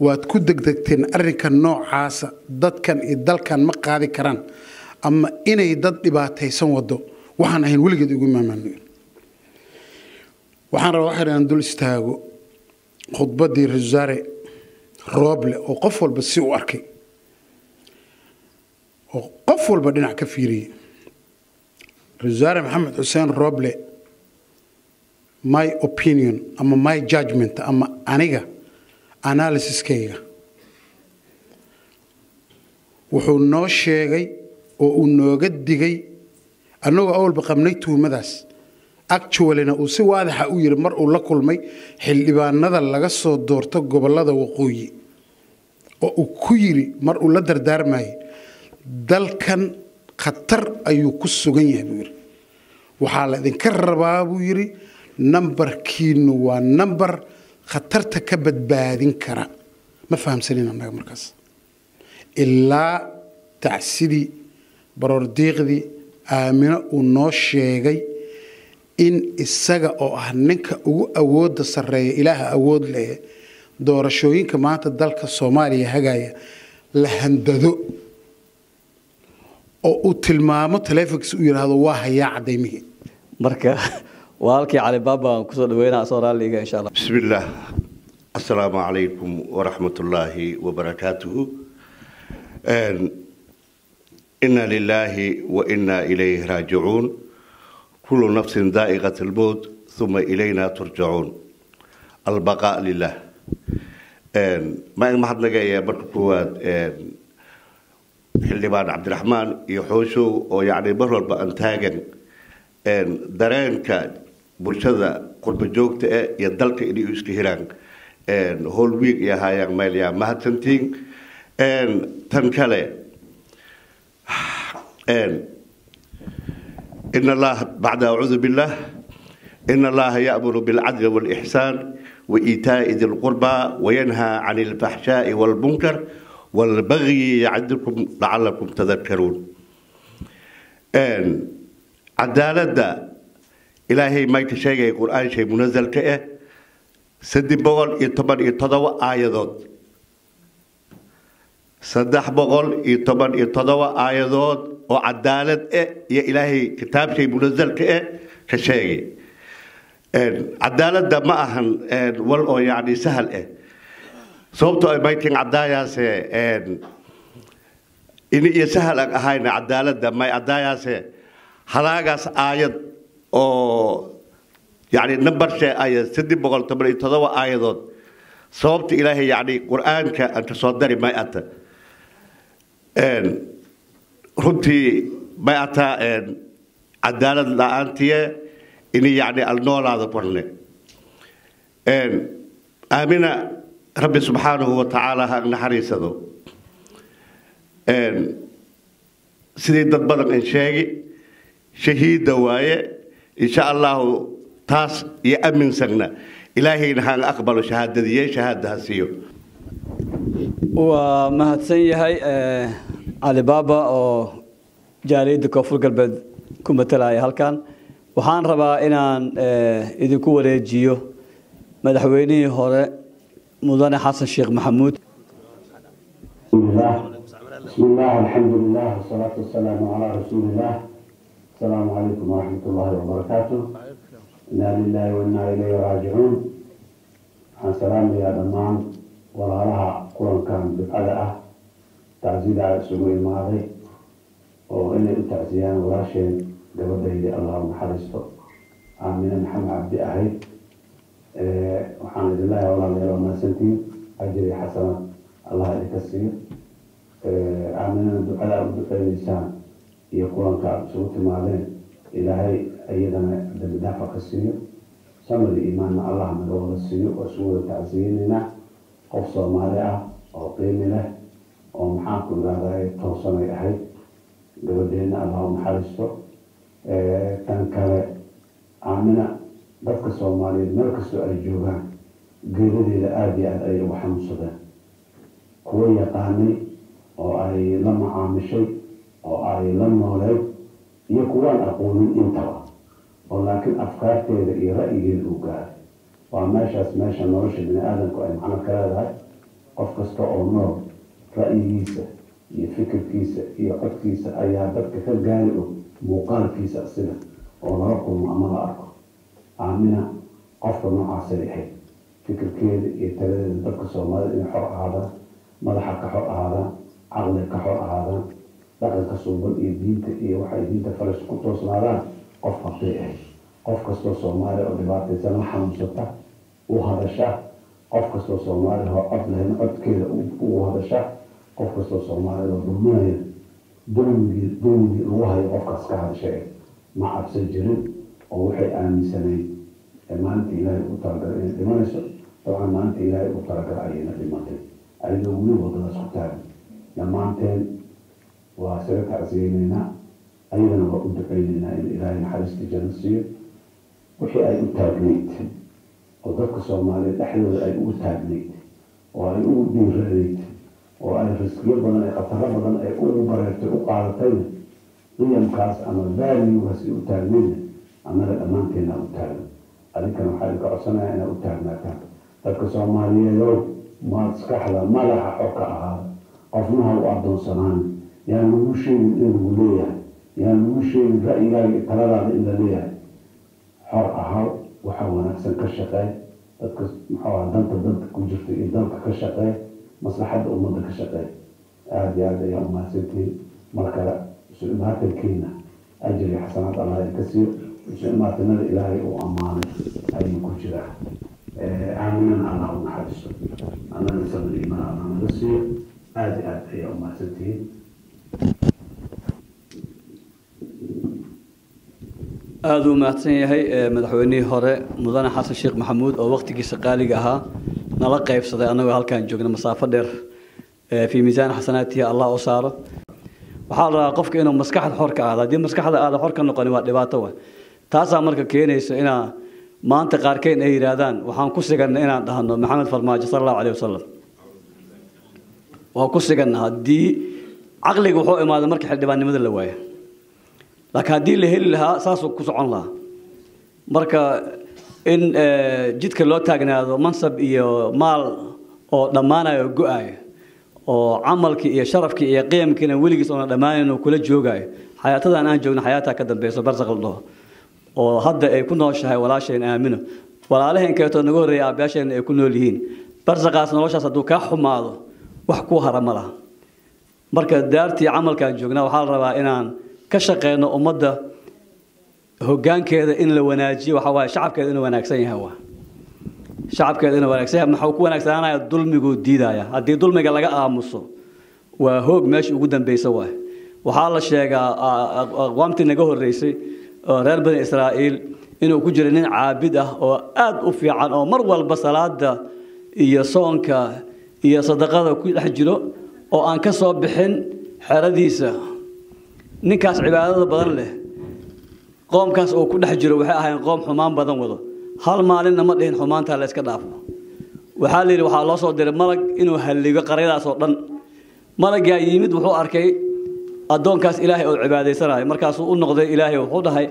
وتكون دقتين أرك النوع عاس ضد كان يدل كان مقعد كران أما إنه ضد إباعته سوده وحنا هين ولقد يقول ما منوير waxaan rabaa waxaan aan dul istaago khudbadii risaare rooble oo qof walba si u arkay oo qof walba dhinac ka fiiriyay risaare maxamed xuseen rooble my opinion ama my judgment ama aniga analysis-kayga wuxuu noo sheegay oo uu nooga digay annagoo awalba qabnay tuhmadaas actualina uu si waadaxa u yiri mar uu la kulmay xildhibaanada laga soo doorto gobolada waqooyi oo uu ku yiri mar uu la dardaarmay dalkan khatar ayuu ku sugan yahay buu yiri waxaa la idin ka rabaa buu yiri nambarkiinu waa nambar khatarta ka badbaadin kara ma fahamsanina naga markaas ilaa tacsidi barordiiqdi aamina uu noo sheegay إن السجأ أو هنك أود السرية إله أود له دور شوين كمان تدلك الصومالي هجاية لهندذو أو تلمام تلفكس وير هذا واحد يعدمه بركة والك على بابا كسر وين أسرار ليك إن شاء الله. بسم الله السلام عليكم ورحمة الله وبركاته إن لله وإنا إليه راجعون كل نفس ذائقة الموت ثم إلينا ترجعون البقاء لله ما إن ما حد نجاية بركواد حلبان عبد الرحمن يحوشوا ويعني برر بأنتاجن درين كان برشذا قرب جوكت يدلك إلى يسكيران هول ويك يا هاي ماليا ما تنتين تنكله إن الله بعد أعوذ بالله إن الله يأمر بالعدل والإحسان وإيتاء ذي القربى وينهى عن الفحشاء والمنكر والبغي يعظكم لعلكم تذكرون إن عدالة إلهي ما يتشاقى القرآن شيء منزل كأه سد بغل يتمن يتضوى آيضات صدح بغل يتمن يتضوى آيضات وعدالة إيه يا إلهي كتاب شيء منزل كإيه كشيء عدالة ده ما أهن والله يعني سهل إيه صوبته مايتين عدايا س إن يسهل هاي عدالة ده ما عدايا س حلاقس آيات أو يعني نمبر شيء آيات سدي بقول تبرئ تضوى آيات صوبت إلهي يعني قرآن كأنت صدري ما أت إن runtii baata ee cadaalad la'aantiye in yani alnoolaada barne ee aamina rabbi subhanahu wa ta'ala ha naxariisado ee sidii dad badan in sheegi shahiida waaye insha Allah taas ya amin sagna ilaahay hal aqbalo shahaadadiye shahaadahasiyo wa mahadsan yahay ee علي بابا أو جاليد كفر قلب كم تلاعي هالكان وحان ربا إن إذا كوريجيو مدحويني هراء مدن حسن الشيخ محمود. بسم الله بسم الله الحمد لله والصلاة والسلام على رسول الله. السلام عليكم ورحمة الله وبركاته. إنا لله وإنا إليه راجعون. عن سلام يا دمان ولها قرن كان بالأداء تعزيز على السبوع الماضي وإن التعزيان وراشين قبضي اللهم حرسته آمين محمد عبد أهيد. وحمد الله والله يا رب سنتين أجري حسنا الله يكسر عملنا الدعاء والدعاء للإنسان يقولون كأبسوط مالين إلهي أيضا بالدافع السير سمر الإيمان مع الله من رغم السير وسوء تعزيننا قفصة مالعة وقيم له ومحاكم لهذا توصل إليه قبلنا اللهم حرسته تنكر عملنا دفق الصومالي مركز الجوبان قيلوا لي لآبي على أي وحن صدا كوي يقاني أو أي لما عام شيء أو أي لما ولد يكون أقول انتوا ولكن أفكار تيري رأيي الوجار وماشى ماشى نورش بن آدم كأن أنا كذا قف قصة أمور رأييسه يفكر كيسه يقد كيسه أيها دفق كل جاله مقال كيسه أصله ونرقم أمر أرقم عامنا قفل مع سريحين فكر كيد يتلذ ضرق الصومال إن حرق هذا ملحق كحرق هذا عقل كحرق هذا لقد كسوبل يدينت إيه وحي يدينت فرش كتوس ناران قف قطيعه قف كسر الصومال أو دبعت سنة حم ستة وهذا شع قف كسر الصومال هو قبل هنا قد كيد وهذا شع قف كسر الصومال ضمنه ضمن ضمن وهاي قف كسر هذا شيء مع عبس الجريم أو وحي آمسني ما أنت إلهي أطرق لما طبعا ما أنت إلهي أطرق علينا لما أنت أيضا ونوض نسكتان لما أنت وسرق عزيمنا أيضا وأدعينا إلهي نحرس تجنسي وحي أي أتابنيت وذلك الصومالي الأحلى أي أتابنيت وأي أدنجريت وأي رزق يبنا أي أطربنا أي أدنبرت أقعرتين إيام كاس أمر بالي وهسي أتابنيت أنا لأمانتنا أتابن أذيك نحاول كأصنع أنا أتابنا كان ذلك سومالية يوم ما تسكحلا ما لها حقها قفناها وأرض صنان يعني مش إنه ليه يعني مش رأي لا ترى إلا ليه حقها وحاول نحسن كشقة ذلك محاول دنت دنت كوجرت إدنت كشقة مصلحة أمضي كشقة هذه هذه يوم ما سنتي مركلة سلمات الكينة أجري حسنات الله الكثير وشأنات النار إلهي وأمان أي كوجرة عامنا الله ونحرسه أنا نسأل الإيمان أنا نرسيه آدي آدي يوم ما سنتين آدو ما تسنيهي مدحويني هوري مدانا حسن الشيخ محمود أو وقتي سقالي قاها نلقى في صدي أنا وهل كان جوجنا مسافة دير في ميزان حسناتها الله أصاره وحالا قفك إنه مسكحة حركة هذا دي مسكحة هذا حركة نقول نواد لباتوه تاسع مركب كينيس إنا ما أنت قاركين أي رادان وحن كسرنا إنا دهنا محمد فرماجة صلى الله عليه وسلم وكسرنا هدي عقلي وحوق ما هذا مركب حلبان مثل اللواية لكن هدي اللي هلها ساسو كسر الله مركب إن جدك الله تاجنا هذا منصب إياه مال أو دمانة وجوعي أو عملك إياه شرفك إياه قيمك إنه ولقيت أنا دمانة وكل جوعي حياتنا أنا جونا حياتها كذا بس برزق الله وهذا يكون نوشها ولا شيء آمنه ولا عليه إن كانت نقول ريا بيشين يكونوا ليهين برزقاس نوشها صدوق حم هذا وحكوها رملها مركز دارتي عمل كان جوجنا وحال ربع إنان كشقين ومدة هجان كذا إن لو ناجي وحوا شعب كذا إنه وناكسين هوا شعب كذا إنه وناكسين محوكون ناكسين أنا الظلم يقول ديدا يا هدي ظلم قال لقى أمصه وهوج مش وجودن بيسواه وحال الشيء قامت النجوه الرئيسي reer bani Israa'iil inuu ku jiro nin caabid ah oo aad u fiican oo mar walba salaada iyo soonka iyo sadaqada ku dhex jiro oo aan ka soo bixin xeradiisa ninkaas cibaadada badan leh qoomkaas oo ku dhex jiro waxay ahayn qoom xumaan badan wado hal maalinna ma dhihin xumaanta la iska dhaafo waxa la yiri waxa loo soo diray malag inuu halligo qariyadaas oo dhan malagga yimid wuxuu arkay أدونكاس إلهي أو عبادي سراي مركز النقد إلهي وحده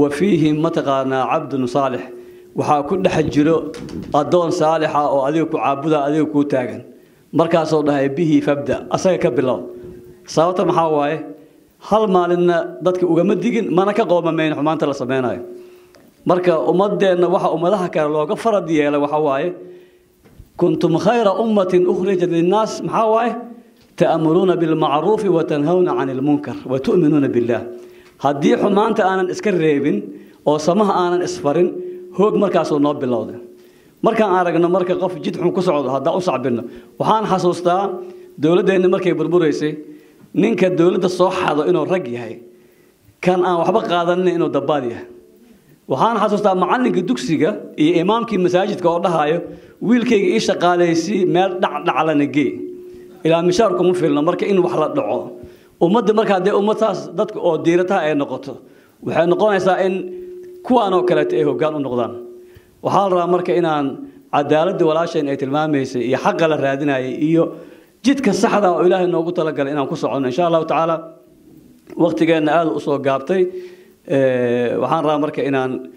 وفيهم متقنا عبد صالح وحاكون حجرو أدون صالحة أو أديكو عبودة أديكو تاجن مركز صورها به فبدأ أصلا كبلون صوت محاوي هل مالنا ضدك وجمد دين ما نكقوم من حمان ترى صبيناي مركز أمضي أن وح أمضاها كرلوج فردي على وحواي كنتم خير أمة أخرجت للناس محاوي تأمرون بالمعروف وتنهون عن المنكر وتؤمنون بالله هدي حمان تأنا إسكريبين أو سماه أنا إسفرين هو مركز النوب بالله مركز عارقنا مركز قف جد حن كسر هذا أصعب لنا وحان حسوستا دولة إن مركز بربوريسي نينك الدولة الصح هذا إنه رجي هاي كان أنا وحبق هذا إنه دبادية وحان حسوستا معلن قدوكسيجا إمام كي مساجد كورها هاي ويلكي إيش قاليسي مال دع دع على نجي إلى مشاركم في المركز إنه وحلا دعوة ومد مركز ده ومتاس ضدك أو ديرتها أي نقطة وحنا نقولنا إن كوانو كلت إيه وقالوا نقدان وحال رامرك إن عن عدالة ولا شيء إيه الماميس يحق على رادنا إيو جدك الصحراء وإله إنه قلت لك إنه قصعون إن شاء الله تعالى وقت جانا آل أصول جابتي ااا وحال رامرك إن عن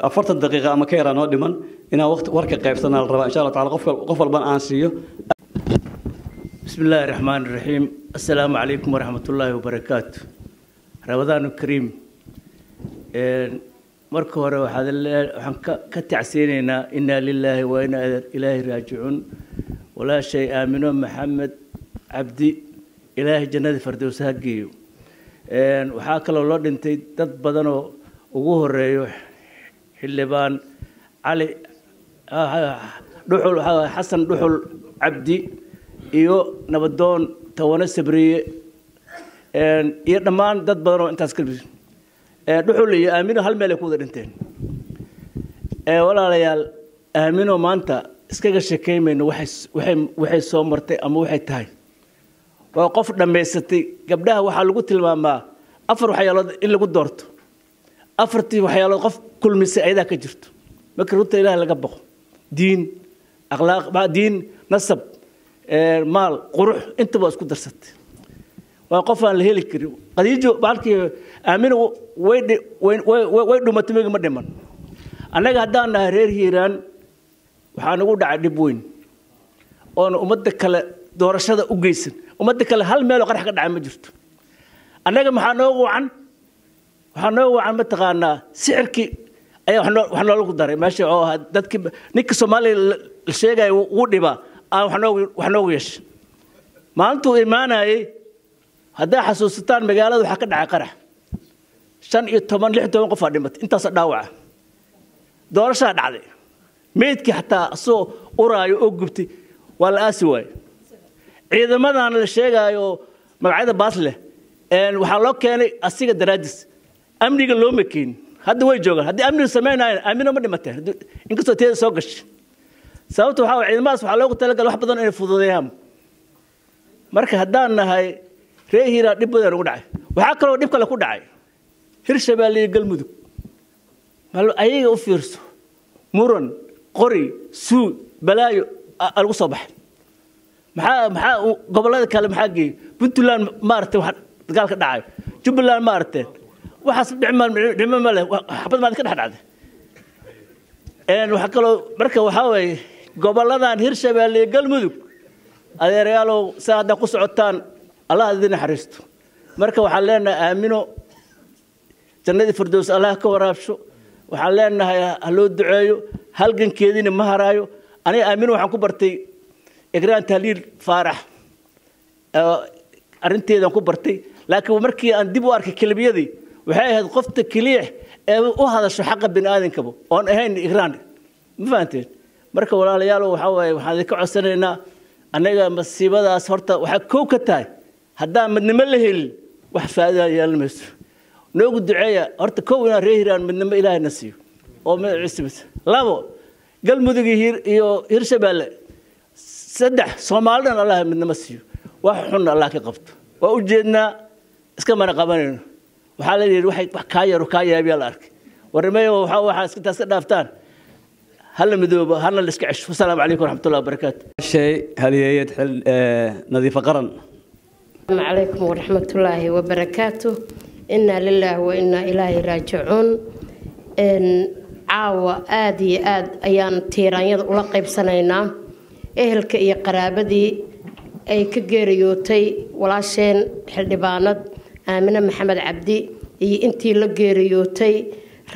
أفرت الدقيقة مكيرة نودمن إنه وقت ورك قيف سنة الربا إن شاء الله تعالى غفر غفر بن أنسيو. بسم الله الرحمن الرحيم. السلام عليكم ورحمة الله وبركاته. رمضان الكريم. marka hore waxaan ka tacsiineynaa inna lillahi wa inna ilayhi raaji'un walaa shay aamino maxamed cabdi ilaahi jannada firdaws ha geeyo een waxa kale loo dhintay dad badan oo ugu horeeyo xildhibaan cali dhuxul xasan dhuxul cabdi iyo nabadoon toban sabriye een iyo dhamaan dad badan oo intaas ka biso dhuxulay aamino hal meel ay ku wada dhinteen ee walaalayaal aamino maanta iskaga sheekeemayno waxay waxay soo martay ama waxay tahay waa qof dhameysatay gabdhaha waxa lagu tilmaamaa afar waxyaalood in lagu doorto afartii waxyaalood qof kulmisa ayda ka jirto marka runta ilaahay laga baqo diin akhlaaq ba diin nasab ee maal qurux intaba isku darsatay وقف على الهليكري قد يجوا بعدك آمنوا ويد ويد ويد ما تميج ما دمن أنا قاعد أنا هرير هيران وحنقول عادي بوين أنا أمدك على دورش هذا أجيسن أمدك على هالمال وقد حقد عم جرت أنا قام حنقول عن حنقول عن متقنا سعرك أيه حنا حنا لو قدر ماشي أوه دتك نيك سومالي الشيء جاي ودي با أو حنقول حنقول إيش ما أنتوا إيمانا إيه هذا حسوستان مجاله وحكي عقرة شن يتمن لحد تمن قفادي مت أنت صداوعة دورش عدالي ميتك حتى صو أراي وأجبتي والأسوأ إذا ما أنا الشيء جايو مبعده باصله إن وحلاك يعني أسيق الدرادس أمريكا لومكين هذا وين جوجل هذا أمريكا سمعنا أمينه ما دمته إنك صوتي سوقش سوته حاول إذا ما سبحان الله قتلك الواحد بدون أن يفضلهم مركه هذا أنها هاي ريهيرا دبودا رودع وحكروا دبك لا كودعاي هرشبالي قلمدو قالو ايغا او فيرسو مرن قري سو بلايو الو صباح مخا مخا غبلده كلام حقي بنتلان مارته واخ دغالكا دعاي جبلان مارته waxas dhicmal dhima male xabad ma ka dhaxdhacday een waxa kala marka waxa way gobolladan hirshabaaley galmudug adeerayaalo saada ku socotaan الله أذن حرسته مركب وحلنا آمنوا جنة فردوس الله كورابشوا وحلنا هيا هلو دعايو هلجن كيدين مهرايو أنا آمنوا وحنكو برتي إجران تهليل فرح أرنتي إذا كبرتي لكن ومركي أن دبوا أرك كلبي ذي وهاي هذا قفت كليح وهذا شو حق بين آذن كبو أنا هين إجران ما فهمتين مركب ولا ليالو وحوي وهذا كعو سنة أنا مصيبة صرت وحكو كتاي هذا من نملهل وحفاده يلمس نوق الدعاء أرتكونا رهيران من نم إله نسيو أو من عسبس لابو قل مذقي هير يو هرشبال سدح صومالنا الله من نمسيو وحنا الله كقبط ووجدنا إسكمنا قبلنا وحالي الواحد وحكاية ركاية بيالارك ورميه وحوا حاسك تسدنا فتان هل مذوب هل نسكعش والسلام عليكم ورحمة الله وبركاته. شيء هل يدخل نظيف قرن. السلام عليكم ورحمة الله وبركاته. إنا لله وإنا إليه راجعون. إن عاو آدي آد أيان تيران يد ولقيب سنينا إهلك إيا قرابدي أي كجيريوتي ولاشين حلباند آمنة محمد عبدي إي إنتي لجيريوتي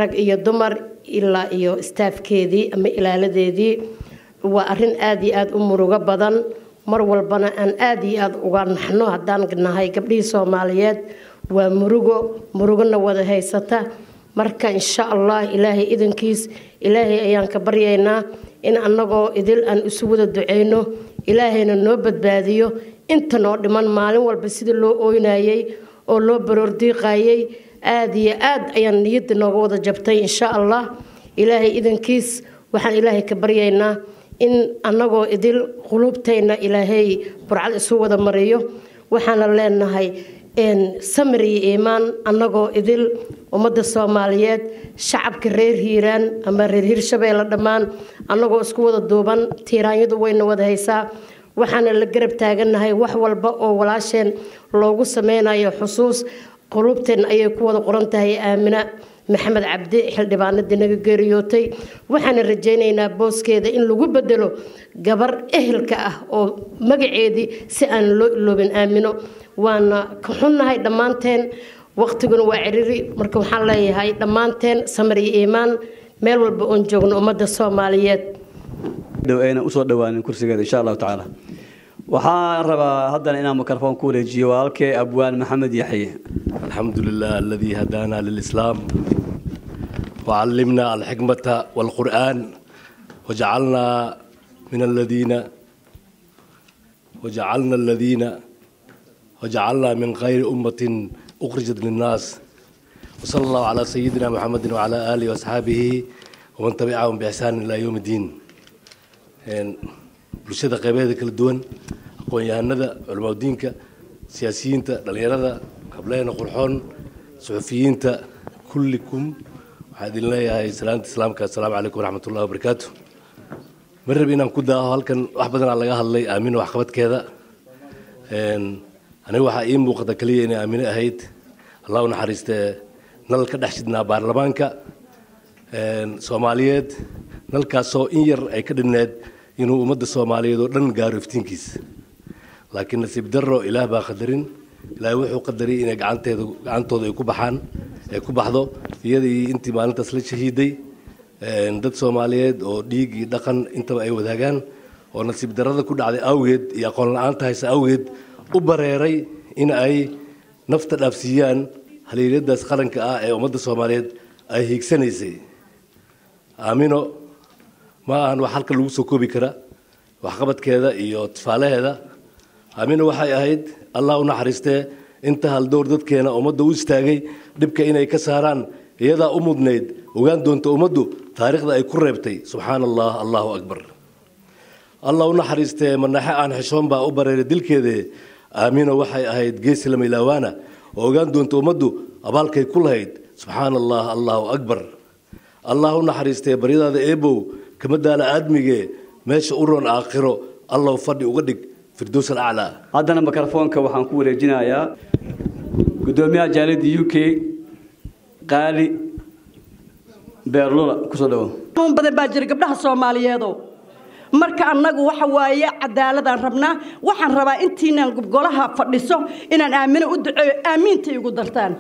رج إيا دمر إلا إيا استاف كيدي أما إلا لديدي وأرن آدي آد أمور جبضا مرول بنا أن آدي آد ونحن هدان قلنا هاي قبلي صوماليات ومرجو مرجونا وده هاي ستا مركا إن شاء الله إلهي إذن كيس إلهي أيان كبرينا إن أنقو إذل أن أسود الدعينه إلهي النوبة باديو إنت نور من مالن والبسيد اللو أويناي أو لو بردي قايي آدي آد أيان نيت نقود جبتي إن شاء الله إلهي إذن كيس وحن إلهي كبرينا إن أنقو إذل قلوبتنا إلهي برعال أسود مريو وحن لنا هاي إن سمري إيمان أنجو إذل ومدة الصوماليات شعب كرير هيران أما رير شبيل الدمان أنجو أسكوة الدوبان تيران يدوين ودهيسا وحنا اللي قرب تاجنا هاي وحول بقى ولاشين لوجو سمينا يا حصوص قلوبتن أي قوة قرنتها هي آمنة محمد عبدي حلبان الدين جريوتي وحنا رجينا بوس كذا إن لو بدلو جبر أهل كأه أو مقعدي سأن لو لو بن آمنه وانا كحنا هاي دمانتين وقت جن وعريري مركب حلاي هاي دمانتين سمري إيمان ملول بأنجون أمد الصوماليات. دوينا أسود دوان كرسي إن شاء الله تعالى. وحان ربا هدنا إنا مكرفون كوري جيوالك أبوان محمد يحيى. الحمد لله الذي هدانا للإسلام وعلمنا الحكمة والقرآن وجعلنا من الذين وجعلنا الذين وجعلنا من غير أمة أخرجت للناس وصلى الله على سيدنا محمد وعلى آله وأصحابه ومن تبعهم بإحسان إلى يوم الدين. بلشدة قبائل كل الدول أقوياءنا علماء الدين سياسيين دليلنا قبلنا قرحون صحفيين كلكم وحدي الله يا سلام السلام السلام عليكم ورحمة الله وبركاته. مر بينا كده هالكن أحبنا على جاه الله آمين وحقبت كذا. أنا وحائم بوقت كلية أنا آمين أهيت الله ونحرست نلقى دحشتنا برلمانك سوماليات نلقى سوير أي كده الناد إنه مد الصومالي دورن جارو فتنكيس، لكن نسيب درو إله باقدرين لا يوحو قدري إنك عنت عنتو يكوبحان يكوبحضو يدي أنت ما أنت سلك شهيدي ندت صومالي أو ديج دقن أنت بأي وذاجان ونسيب درو كود على أوجد يقول أنت هيس أوجد وبريري إن أي نفط الأفسيان هل يرد سخرن كأ أو مد الصومالي أي هيكسنيسي آمينو ما أنا وحلك اللوس وكوبي كرا وحقبت كذا يوت فعله هذا أمين وحي أهيد الله ونحرسته انتهى الدور ضد كنا أمد وستاجي نبكي إنا كسهران يدا أمد نيد وجان دون تأمده تاريخ ذا يكربتي سبحان الله الله أكبر الله ونحرسته من نحى عن حشام بأوبر يدل كذا أمين وحي أهيد جيس لما يلوانا وجان دون تأمده أبالك كل هيد سبحان الله الله أكبر الله ونحرسته بريدا ذا إبو كما دال أدمجي ماشي أورون آخره الله وفدي وقدك في الدوس الأعلى. عندنا ميكروفون كوحنكوري جناية قدوميا جالد يوكي قالي بيرلولا كسودو. هم بدل باجر قبلها الصومالية دو. مرك أنجو وحوايا عدالة ربنا وحن ربا أنتينا نقولها فديسو إن آمين ودعي آمين تيجو درتان.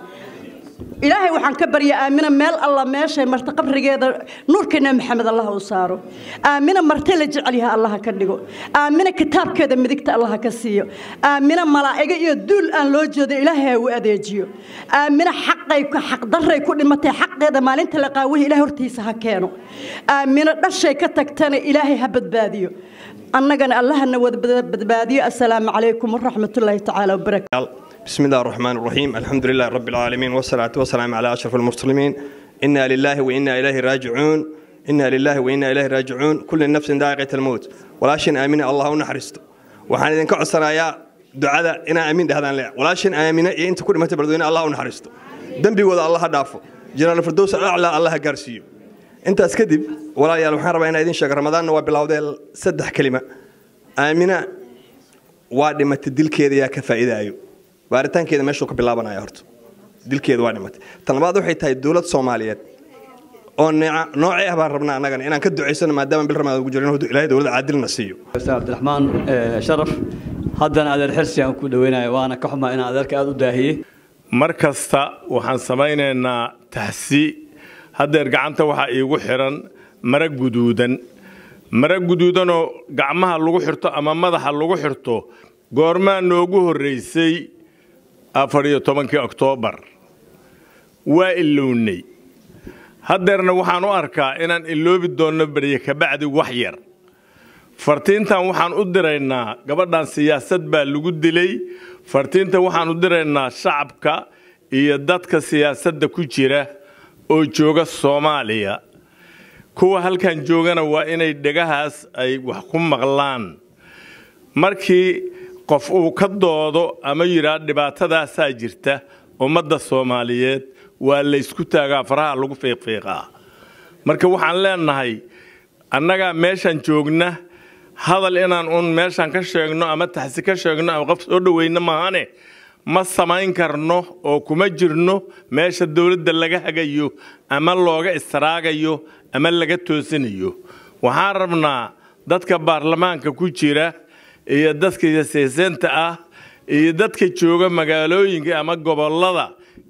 إلهي وحن كبر يا آمنة مال الله ماشي مرتقب رجال نور كنا محمد الله وصاره آمنة مرتلج عليها الله كنجو آمنة كتاب كذا مدكت الله كسيه آمنة ملاعق يدل أن لوجد إلهي وأديجيو آمنة حق يكون حق ضر يكون متى حق هذا ما لين تلقاوه إلهي ارتيسها كانوا آمنة رشة كتكتنا إلهي هبت باديو أنا جن الله نود بد باديو السلام عليكم ورحمة الله تعالى وبركاته. بسم الله الرحمن الرحيم الحمد لله رب العالمين والصلاة والسلام على أشرف المرسلين إنا لله وإنا إليه راجعون إنا لله وإنا إليه راجعون كل نفس ذائقة الموت ولكن آمين الله ونحرسته وحنا إذا كعصرنا يا دعاء إنا آمين هذا لا ولكن آمين أنت كل ما تبردون الله ونحرسته ذنبي ولا الله دافو جنال الفردوس الأعلى الله قرسيه أنت أسكدب ولا يا الحرب أنا إذن شهر رمضان نوابله هذا سدح كلمة آمين وادي ما تدل كذي كفائدة أيو وارتان كده ماشوا كبلابنا يا هرت دل كده وانمت تنباضوا حيت هاي الدولة الصومالية ونوعيها باربنا أنا يعني أنا كده عيسنا ما دام بالرماد وجولين هدو إلهي دولة عادل نسيو. أستاذ عبد الرحمن شرف هذا هذا الحرص يوم كل وينا وأنا كحما أنا ذلك هذا داهي. مركز تا وحنسمينا إن تحسي هذا رجع أنت وحقي وحرا مرق جدودا مرق جدودا وقعمها اللو حرته أمام ماذا اللو حرته قرمان نوجه الرئيسي أفريقيا ثمانية أكتوبر وإلوني هدرنا وحن أركا إن اللي بدون بريك بعد وحير فرتين تا وحن قدرنا قبلنا سياسة بالوجود لي فرتين تا وحن قدرنا شعبك يدتك سياسة دكتيرة أو جوجا الصومالية كو هل كان جوجنا وإن الدجاجس أي وحكم مغلان مركي qof uu ka doodo ama yiraahdo dhibaatadaasa jirta ummadda Soomaaliyeed waa la isku taagaa faraha lagu feeqfeeqaa marka waxaan leenahay annaga meeshan joogna hadal inaan un meeshan ka sheegno ama taxsi ka sheegno ama qof soo dhaweeyna maane ma samayn karno oo kuma jirno meesha dawladda laga hagayo ama looga istiraagayo ama laga toosinayo waxaan rabnaa dadka baarlamaanka ku jira iyo dadka siyaasadda ah iyo dadka jooga magaalooyinka ama gobollada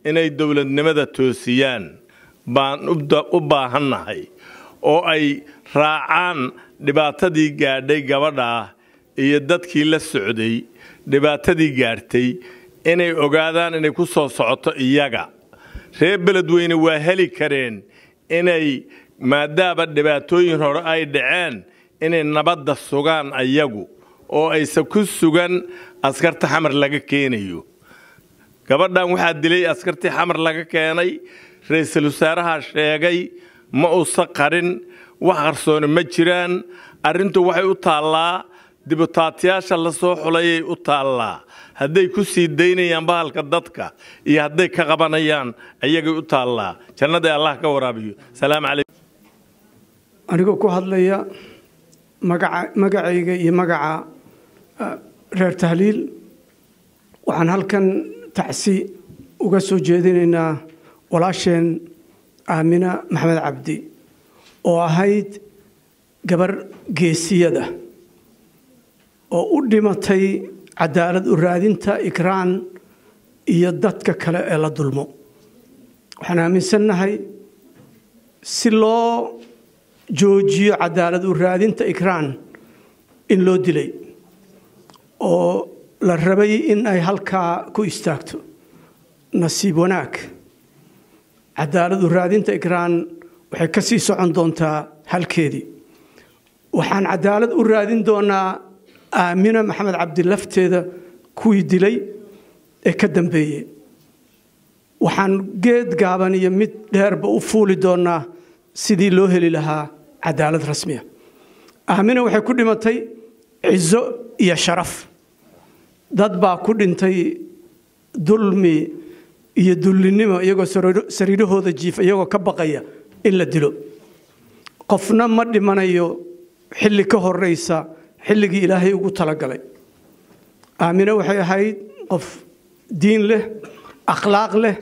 inay dawladnimada toosiyaan baan u baahanahay oo ay raacaan dhibaatadii gaadhay gabadha iyo dadkii la socday dhibaatadii gaartay inay ogaadaan inay ku soo socoto iyaga reer beledweyne waa heli kareen inay maadaaba dhibaatooyin hore ay dhaceen inay nabadda sugaan iyagu oo ay ku sugan askarta xamar laga keenayo gabadhan waxa dilay askarta xamar laga keenay ra'iisul wasaaraha sheegay ma uu saqarin wax qarsoon ma jiraan arintu waxay u taalaa dibutaatiyaasha la soo xulay u taalaa haday ku sii deynayaan baalka dadka iyo haday ka qabanayaan ayaga u taalaa jannada Allah ka waraabiyo salaam alaykum aniga ku hadlaya magaca magacayga iyo magaca reer tahliil waxaan halkan tacsi uga soo jeedinaynaa walaasheen Amina Maxamed Cabdi oo ahayd gabar geesiyada oo u dhimatay cadaalad u raadinta Ikraan iyo dadka kale ee la dulmo waxaan aaminsannahay si loo joojiyo cadaalad u raadinta Ikraan in loo dilay oo la rabay in ay halkaa ku istaagto nasiib wanaag cadaalad u raadinta Ikraan waxay ka sii socon doontaa halkeedii waxaan cadaalad u raadin doonaa Amina Maxamed Cabdi lafteeda kuwii dilay ee ka dambeeyay waxaan geed gaaban iyo mid dheerba u fuuli doonaa sidii loo heli lahaa cadaalad rasmiya Amina waxay ku dhimatay cizo iyo sharaf dad baa ku dhintay dulmi iyo dulinimo iyagoo sariirahooda jiif iyagoo ka baqaya in la dilo qofna ma dhimanayo xilli ka horeysa xilligii Ilaahay ugu tala galay Amina waxay ahayd qof diin leh akhlaaq leh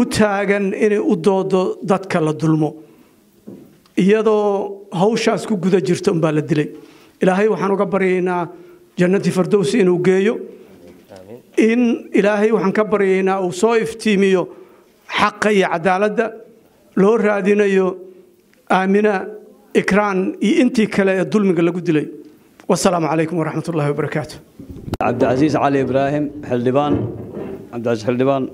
u taagan inay u doodo dadka la dulmo iyadoo hawshaas ku guda jirto baa la dilay Ilaahay waxaan uga baryaynaa jannati firdaws inuu geeyo in Ilaahay waxaan ka baryaynaa uu soo iftiimiyo xaqqa iyo cadaaladda loo raadinayo Amina Ikraan iyo intii kale ee dulmiga lagu dilay wassalaamu alaykum waraxmatullaahi wabarakaatu Cabdi Aziz Ali Ibrahim Xildhibaan Cabdi Aziz Xildhibaan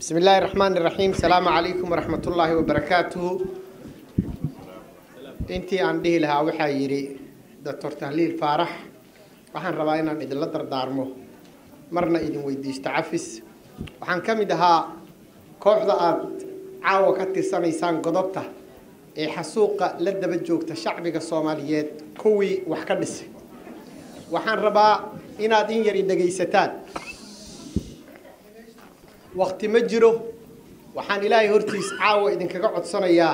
بسم الله الرحمن الرحيم السلام عليكم ورحمة الله وبركاته انتي عندي لها وحيري دكتور تهليل فارح وحن رباينا إذن لدر دارمه مرنا إذن ويديش تعفس وحن كمدها كوحدة عاوة كتسان إيسان قضبته حسوق لدى بجوكتا شعبك الصوماليات كوي وحكدس وحن ربا إنا دين يريد قيستان وقت مجره وحان إلهي هرتيس عاوة إذن كقعد صنايا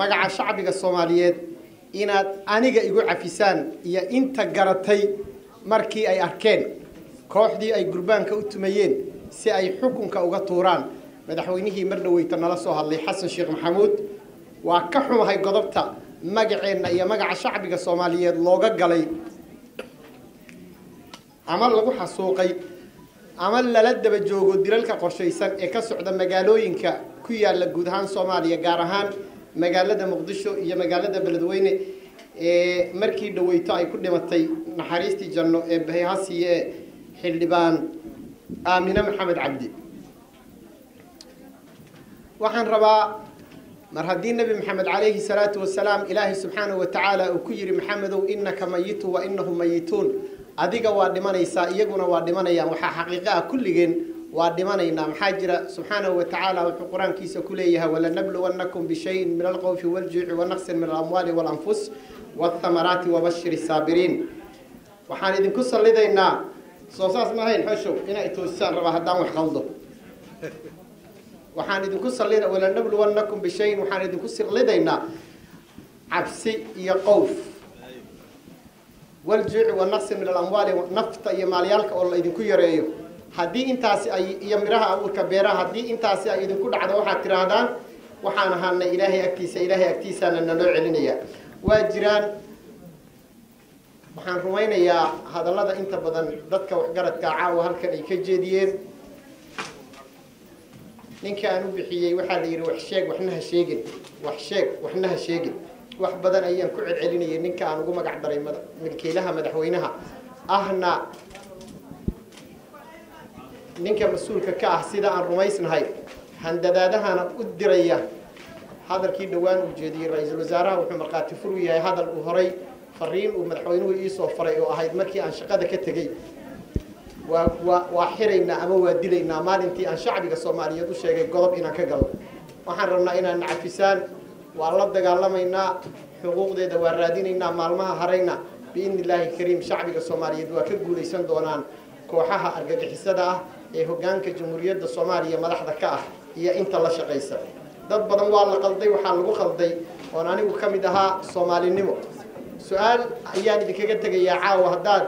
مقع شعبك الصوماليات إناد آنيقا إيقو عفيسان إيا إنتا قرطي مركي أي أركان كوحدي أي قربان كأتميين si ay xukunka uga tuuraan madaxweynihii marna weytana la soo hadlay Xasan Sheekh Maxamuud waa ka xumahay godobta magaceena iyo magaca shacbiga Soomaaliyeed looga galay amal lagu xasuuqay amal la daba joogo diralka qorsheysan ee ka socda magaalooyinka ku yaala guud ahaan Soomaaliya gaar ahaan magaalada Muqdisho iyo magaalada Beledweyne ee markii dhaweeyto ay ku dhimatay naxariistii janno ee bahayasiye xildhibaan Amina Maxamed Cabdi waxaan rabaa mar haddii nabi Maxamed alayhi salatu wasalaam ilaahi subhanahu wa ta'ala uu ku yiri Maxamedow innaka mayitu wa innahum mayitun adiga waa dhimanaysa iyaguna waa dhimanayaan waxa xaqiiqa ah kulligeen waa dhimanayna maxaa jira subhanahu wa ta'ala wuxuu quraankiisa ku leeyahay wala nablu wannakum bi shay'in min al-qawfi wal-ju'i wa naqsin min al-amwali wal-anfus wath-thamarati wa bashir as-sabirin waxaan idin ku salidaynaa soo saas ma hayn xasho ina itoosaan raba hadaan wax qaldo waxaan idin ku salidaynaa wala nablu wannakum bi shay'in waxaan idin ku salidaynaa cabsi iyo qawf والجوع والنقص من الأموال والنفط يا ماليالك والله إذا كير أيه هدي أنت أس يا مرها أو كبيرة هدي أنت أس إذا كل عدو واحد ترادان وحنا هن إلهي أكتيس إلهي أكتيس لأن نوع لنيا وجيران وحنا روينا يا هذا الله أنت بدن ضدك وحجرت كعاء وهالكلي كجدير لين كانوا بحية واحد يروح شيء وحنا هالشيء وحشيء وحنا هالشيء wax badan ayaan ku cilcelinay ninka aan ugu magac daray milkiilaha madaxweynaha ahna ninka masuulka ka ah sida aan rumaysnahay handadaadahana u diraya hadalkii dhawaan uu jeediyay ra'iisul wasaaraha wuxuu marqaati furu yahay hadal uu horay fariin uu madaxweynuhu ii soo faray oo ahayd markii aan shaqada ka tagay waa waa xirayna ama waa dilaynaa maalintii aan shacbiga Soomaaliyeed u sheegay godob inaan ka galo waxaan rabnaa inaan nacfisaan والله دجالمينا حقوق ده وردينينا معلمها هرينا بإن الله الكريم شعبك الصومالي دواكب جوليسان دونان كوحها أرجع حسده يهجان كجمهورية الصومالية ما لحد كاه هي أنت الله شقيسة ده بدم والله قلدي وحلو قلدي وأنا وكم دها الصومالي نمو سؤال يعني دكتة جيا عاوه دار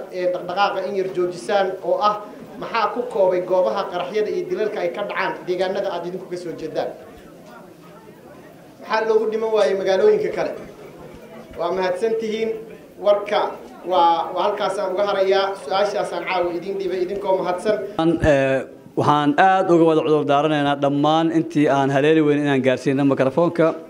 دقائق إن يرجو جسان أو أه محاكو كوبي جوابها قرحية يدلل كأي كدعان ديجان ده عادين كوكسو جدا حال لو ديما واي مغالوينكا كلا وا ما هدسنتين وركا وا halkaas aan uga harayaa su'aashaasaan caaw idin dhiba idinkoo ma hadsan waxaan aad uga wada cudur daaranaynaa dhammaan intii aan haleeli weyn inaan gaarsiino mikrofoonka